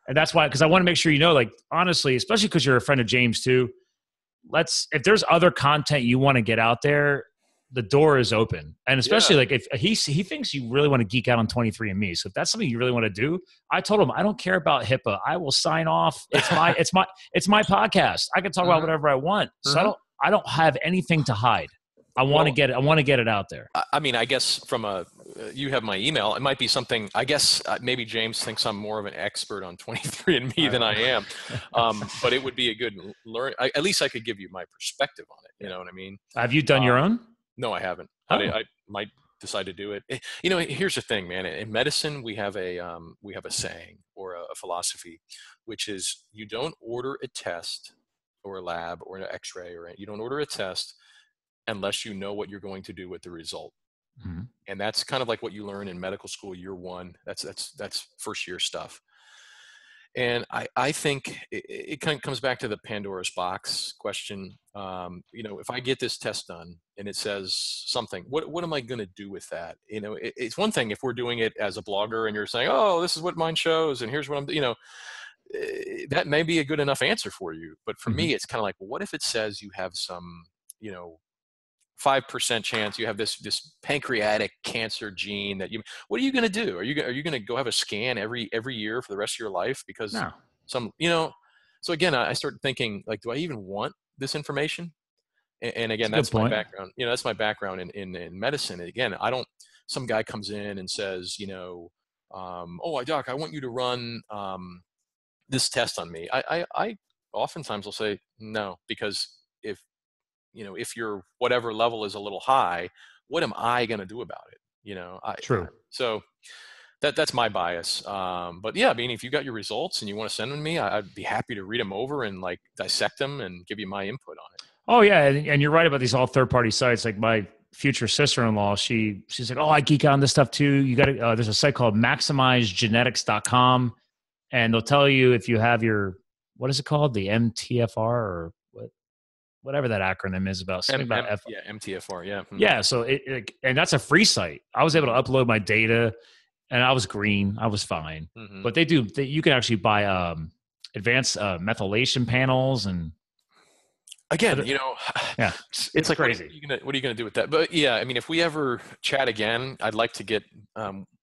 And that's why, because I want to make sure, honestly, especially because you're a friend of James too, if there's other content you want to get out there, the door is open. And especially if he thinks you really want to geek out on 23andMe. So if that's something you really want to do, I told him, I don't care about HIPAA. I will sign off. It's my podcast. I can talk about whatever I want. So I don't have anything to hide. I want to get it out there. I mean, I guess from a you have my email. It might be something, I guess, maybe James thinks I'm more of an expert on 23andMe than I am. But it would be a good learn. At least I could give you my perspective on it. You know what I mean? Have you done your own? No, I haven't. Oh. I might decide to do it. You know, here's the thing, man. In medicine, we have a saying or a philosophy, which is you don't order a test or a lab or an x-ray or you don't order a test unless you know what you're going to do with the result. Mm-hmm. And that's kind of like what you learn in medical school, year 1. That's first year stuff. And I think it kind of comes back to the Pandora's box question. You know, if I get this test done and it says something, what am I going to do with that? You know, it's one thing if we're doing it as a blogger and you're saying, oh, this is what mine shows and here's what I'm, you know, that may be a good enough answer for you. But for me, it's kind of like, well, what if it says you have some, you know, 5% chance you have this pancreatic cancer gene that you, what are you going to do? Are you going to go have a scan every year for the rest of your life? Because no. Some, you know, so again, I started thinking like, do I even want this information? And again, that's my background, you know, that's my background in medicine. And again, I don't, some guy comes in and says, you know, oh, doc, I want you to run, this test on me. I oftentimes will say no, because if, you know, if your whatever level is a little high, what am I going to do about it? You know, true. So that's my bias. But yeah, I mean, if you got your results and you want to send them to me, I'd be happy to read them over and like dissect them and give you my input on it. Oh yeah. And you're right about these all third-party sites. Like my future sister-in-law, she's like, oh, I geek out on this stuff too. You got to, there's a site called MaximizeGenetics.com, and they'll tell you if you have your, what is it called? The MTHFR or whatever that acronym is about. MTHFR. Yeah. Yeah. So and that's a free site. I was able to upload my data and I was green. I was fine, but you can actually buy, advanced, methylation panels and again, you know, yeah, it's like crazy. What are you going to do with that? But yeah, I mean, if we ever chat again, I'd like to get,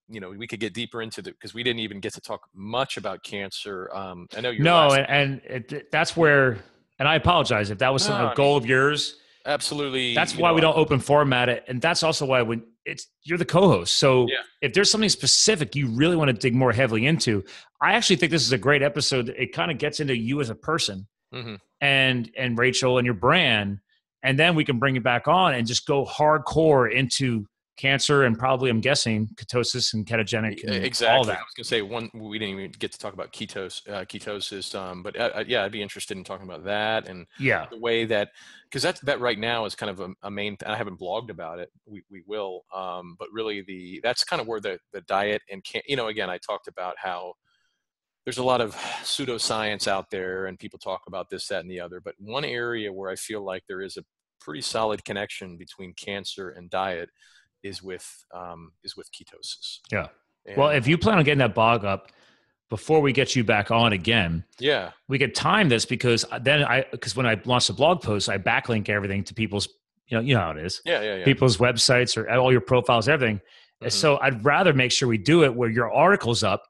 you know, we could get deeper into that because we didn't even get to talk much about cancer. I know you're that's where, and I apologize if that was a goal of yours. Absolutely. That's why we don't open format it. And that's also why when you're the co-host. So if there's something specific you really want to dig more heavily into, I actually think this is a great episode. It kind of gets into you as a person and Rachel and your brand. And then we can bring it back on and just go hardcore into cancer and probably, I'm guessing, ketosis and ketogenic. And exactly. All that. I was going to say we didn't even get to talk about ketosis. But yeah, I'd be interested in talking about that and the way that, because that right now is kind of a main, I haven't blogged about it. We will. But really that's kind of where the diet and you know, again, I talked about how there's a lot of pseudoscience out there and people talk about this, that, and the other, but one area where I feel like there is a pretty solid connection between cancer and diet is with ketosis. Yeah. And well, if you plan on getting that blog up before we get you back on again, we could time this because then because when I launch the blog post, I backlink everything to people's, you know how it is. Yeah. People's websites or all your profiles, everything. So I'd rather make sure we do it where your article's up,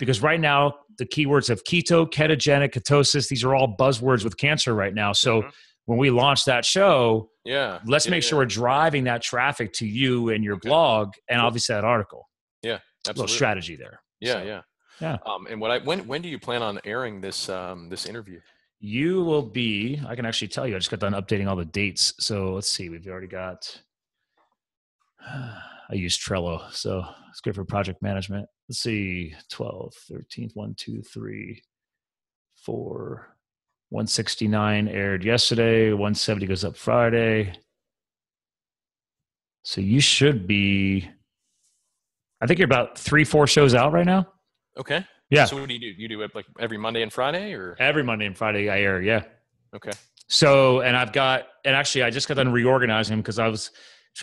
because right now the keywords of keto, ketogenic, ketosis, these are all buzzwords with cancer right now. So when we launch that show, let's make sure we're driving that traffic to you and your blog and obviously that article. Yeah, absolutely. A little strategy there. Yeah. And when do you plan on airing this interview? You will be, I can actually tell you, I just got done updating all the dates. So let's see, we've already got, I use Trello, so it's good for project management. Let's see, 12, 13, 1, 2, 3, 4, 169 aired yesterday. 170 goes up Friday. So you should be, I think you're about 3-4 shows out right now. Okay. Yeah. So what do? You do it like every Monday and Friday or? Every Monday and Friday I air. Yeah. Okay. So, and I've got, and actually I just got done reorganizing because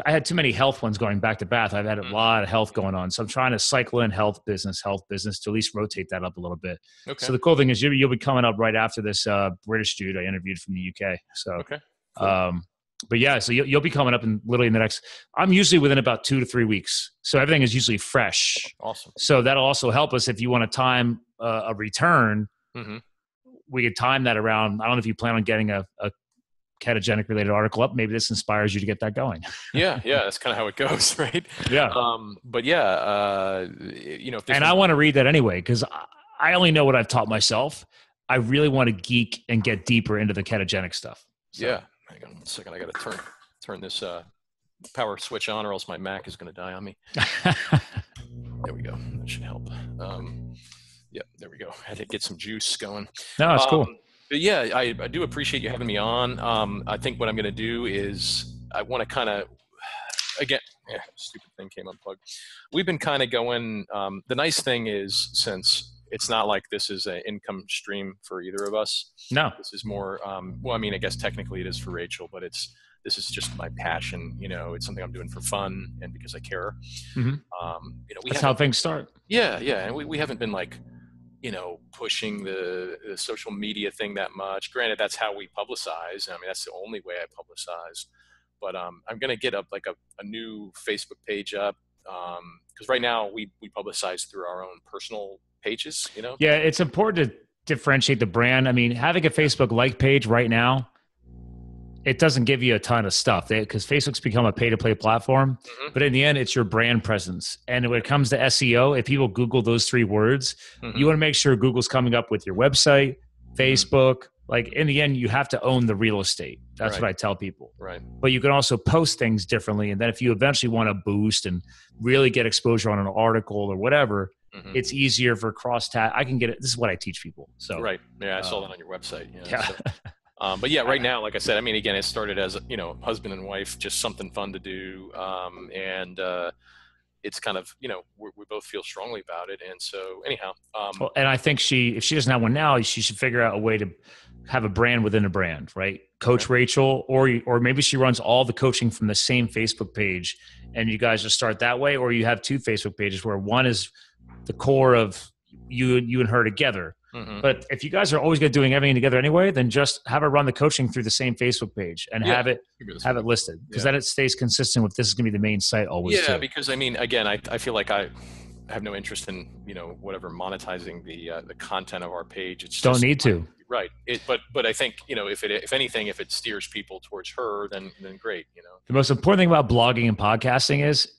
I had too many health ones going back to back. I've had a lot of health going on. So I'm trying to cycle in health business to at least rotate that up a little bit. Okay. So the cool thing is you'll be coming up right after this British dude I interviewed from the UK. So, cool. But yeah, so you'll be coming up in literally in the next, I'm usually within about 2 to 3 weeks. So everything is usually fresh. Awesome. So that'll also help us if you want to time a return, we could time that around. I don't know if you plan on getting a ketogenic related article up, maybe this inspires you to get that going. Yeah. That's kind of how it goes. Right. Yeah. But yeah, you know, if and I want to read that anyway, cause I only know what I've taught myself. I really want to geek and get deeper into the ketogenic stuff. So. Yeah. Hang on one second. I got to turn this, power switch on, or else my Mac is going to die on me. There we go. That should help. Yeah, there we go. I had to get some juice going. No, it's cool. But yeah, I do appreciate you having me on. I think what I'm going to do is I want to kind of, again, stupid thing came unplugged. We've been kind of going. The nice thing is, since it's not like this is an income stream for either of us. No. This is more, well, I mean, I guess technically it is for Rachel, but this is just my passion. You know, it's something I'm doing for fun and because I care. Mm-hmm. You know, that's how things start. Yeah, yeah. And we haven't been like, you know, pushing the social media thing that much. Granted, that's how we publicize. I mean, that's the only way I publicize. But I'm going to get up like a new Facebook page up, because right now we publicize through our own personal pages, you know? Yeah, it's important to differentiate the brand. I mean, having a Facebook like page right now, it doesn't give you a ton of stuff, because Facebook's become a pay-to-play platform. Mm-hmm. But in the end, it's your brand presence. And when it comes to SEO, if people Google those three words, mm-hmm. you want to make sure Google's coming up with your website, Facebook. Mm-hmm. Like in the end, you have to own the real estate. That's right. What I tell people. Right. But you can also post things differently. And then if you eventually want to boost and really get exposure on an article or whatever, mm-hmm. it's easier for cross-tag. I can get it. This is what I teach people. So right. Yeah, I saw that on your website. Yeah. So. But yeah, right now, like I said, I mean, again, it started as, you know, husband and wife, just something fun to do. It's kind of, you know, we both feel strongly about it. And so anyhow. Well, and I think if she doesn't have one now, she should figure out a way to have a brand within a brand, right? Coach right. Rachel, or maybe she runs all the coaching from the same Facebook page and you guys just start that way, or you have two Facebook pages where one is the core of you and her together. Mm-hmm. But if you guys are always going to doing everything together anyway, then just have her run the coaching through the same Facebook page and have it listed, because then it stays consistent with this is going to be the main site always. Yeah, too. Because I mean, again, I feel like I have no interest in, you know, whatever monetizing the content of our page. It's don't just, need to. Right. But I think, you know, if anything, if it steers people towards her, then great. You know, the most important thing about blogging and podcasting is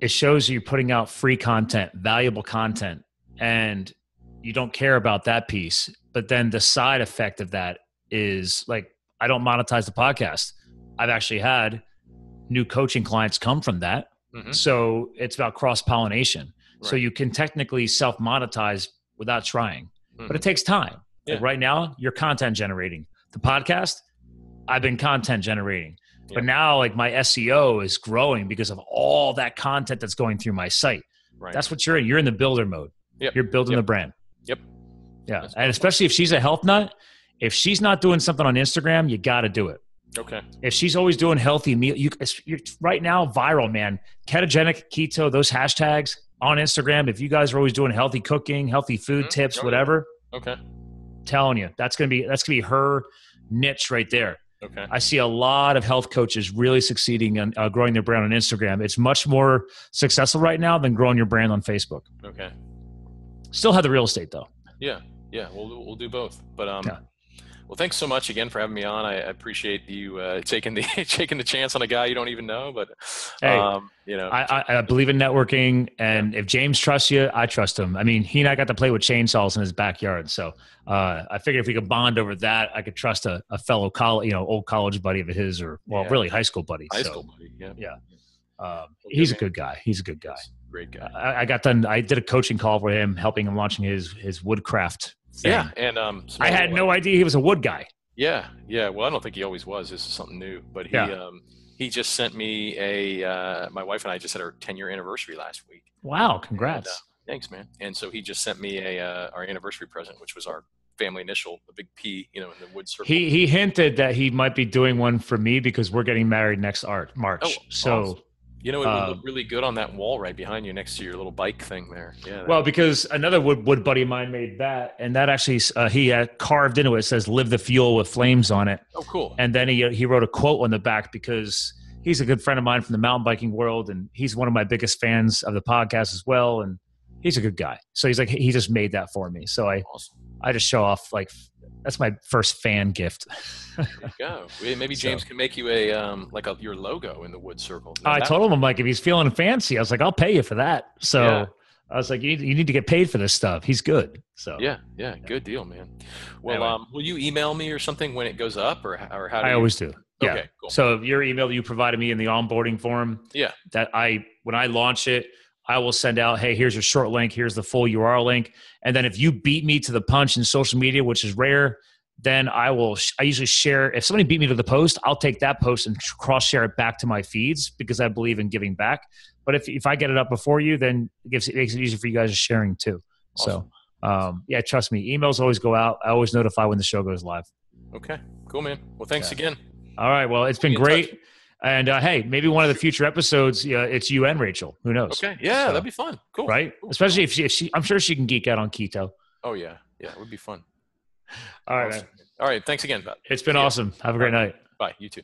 it shows you putting out free content, valuable content, and you don't care about that piece. But then the side effect of that is like, I don't monetize the podcast. I've actually had new coaching clients come from that. Mm-hmm. So it's about cross-pollination. Right. So you can technically self-monetize without trying, mm-hmm. but it takes time. Yeah. Like right now, you're content generating. The podcast, I've been content generating. Yeah. But now like my SEO is growing because of all that content that's going through my site. Right. That's what you're in. You're in the builder mode. Yep. You're building the brand. Yep. Yeah. That's and especially if she's a health nut, if she's not doing something on Instagram, you got to do it. Okay. If she's always doing healthy meal, you're right now viral, man, ketogenic, keto, those hashtags on Instagram. If you guys are always doing healthy cooking, healthy food mm-hmm. tips, whatever. Okay. I'm telling you, that's going to be her niche right there. Okay. I see a lot of health coaches really succeeding and growing their brand on Instagram. It's much more successful right now than growing your brand on Facebook. Okay. Still have the real estate though. Yeah. Yeah. We'll do both, but, well, thanks so much again for having me on. I appreciate you, taking the chance on a guy you don't even know, but, hey, you know, I believe in networking, and if James trusts you, I trust him. I mean, he and I got to play with chainsaws in his backyard. So, I figured if we could bond over that, I could trust a fellow old college buddy of his, or really high school buddy. Yeah. Yeah. He's a good guy. Great guy. I got done. I did a coaching call for him, helping him launching his woodcraft thing. Yeah, and I had no idea he was a wood guy. Yeah. Well, I don't think he always was. This is something new. But he just sent me my wife and I just had our 10-year anniversary last week. Wow! Congrats. And, thanks, man. And so he just sent me our anniversary present, which was our family initial, the big P, you know, in the wood circle. He hinted that he might be doing one for me because we're getting married next March. Oh, so. Awesome. You know, it would look really good on that wall right behind you next to your little bike thing there. Yeah. Well, because another wood buddy of mine made that, and that actually, he had carved into it, says, "Live the fuel" with flames on it. Oh, cool. And then he wrote a quote on the back because he's a good friend of mine from the mountain biking world. And he's one of my biggest fans of the podcast as well. And he's a good guy. So he's like, he just made that for me. So I I just show off, like, that's my first fan gift. There you go. Maybe James can make you a, like a, your logo in the wood circle. I told him, I'm like, if he's feeling fancy, I was like, I'll pay you for that. So yeah. I was like, you need to get paid for this stuff. He's good. So yeah. Good deal, man. Well, anyway. Will you email me or something when it goes up, or how do you? I always do. Yeah. Okay, cool. So your email that you provided me in the onboarding form, yeah, that when I launch it, I will send out, hey, here's your short link, here's the full URL link. And then if you beat me to the punch in social media, which is rare, then I usually share, if somebody beat me to the post, I'll take that post and cross-share it back to my feeds because I believe in giving back. But if I get it up before you, then it makes it easier for you guys to sharing too. Awesome. So yeah, trust me, emails always go out. I always notify when the show goes live. Okay, cool, man. Well, thanks again. All right. Well, it's been great. Touch. And hey, maybe one of the future episodes, it's you and Rachel. Who knows? Okay. Yeah, that'd be fun. Cool. Right? Cool. Especially if she, I'm sure she can geek out on keto. Oh, yeah. Yeah, it would be fun. All right. Awesome. All right. Thanks again. It's been awesome. Have a great night. Bye. You too.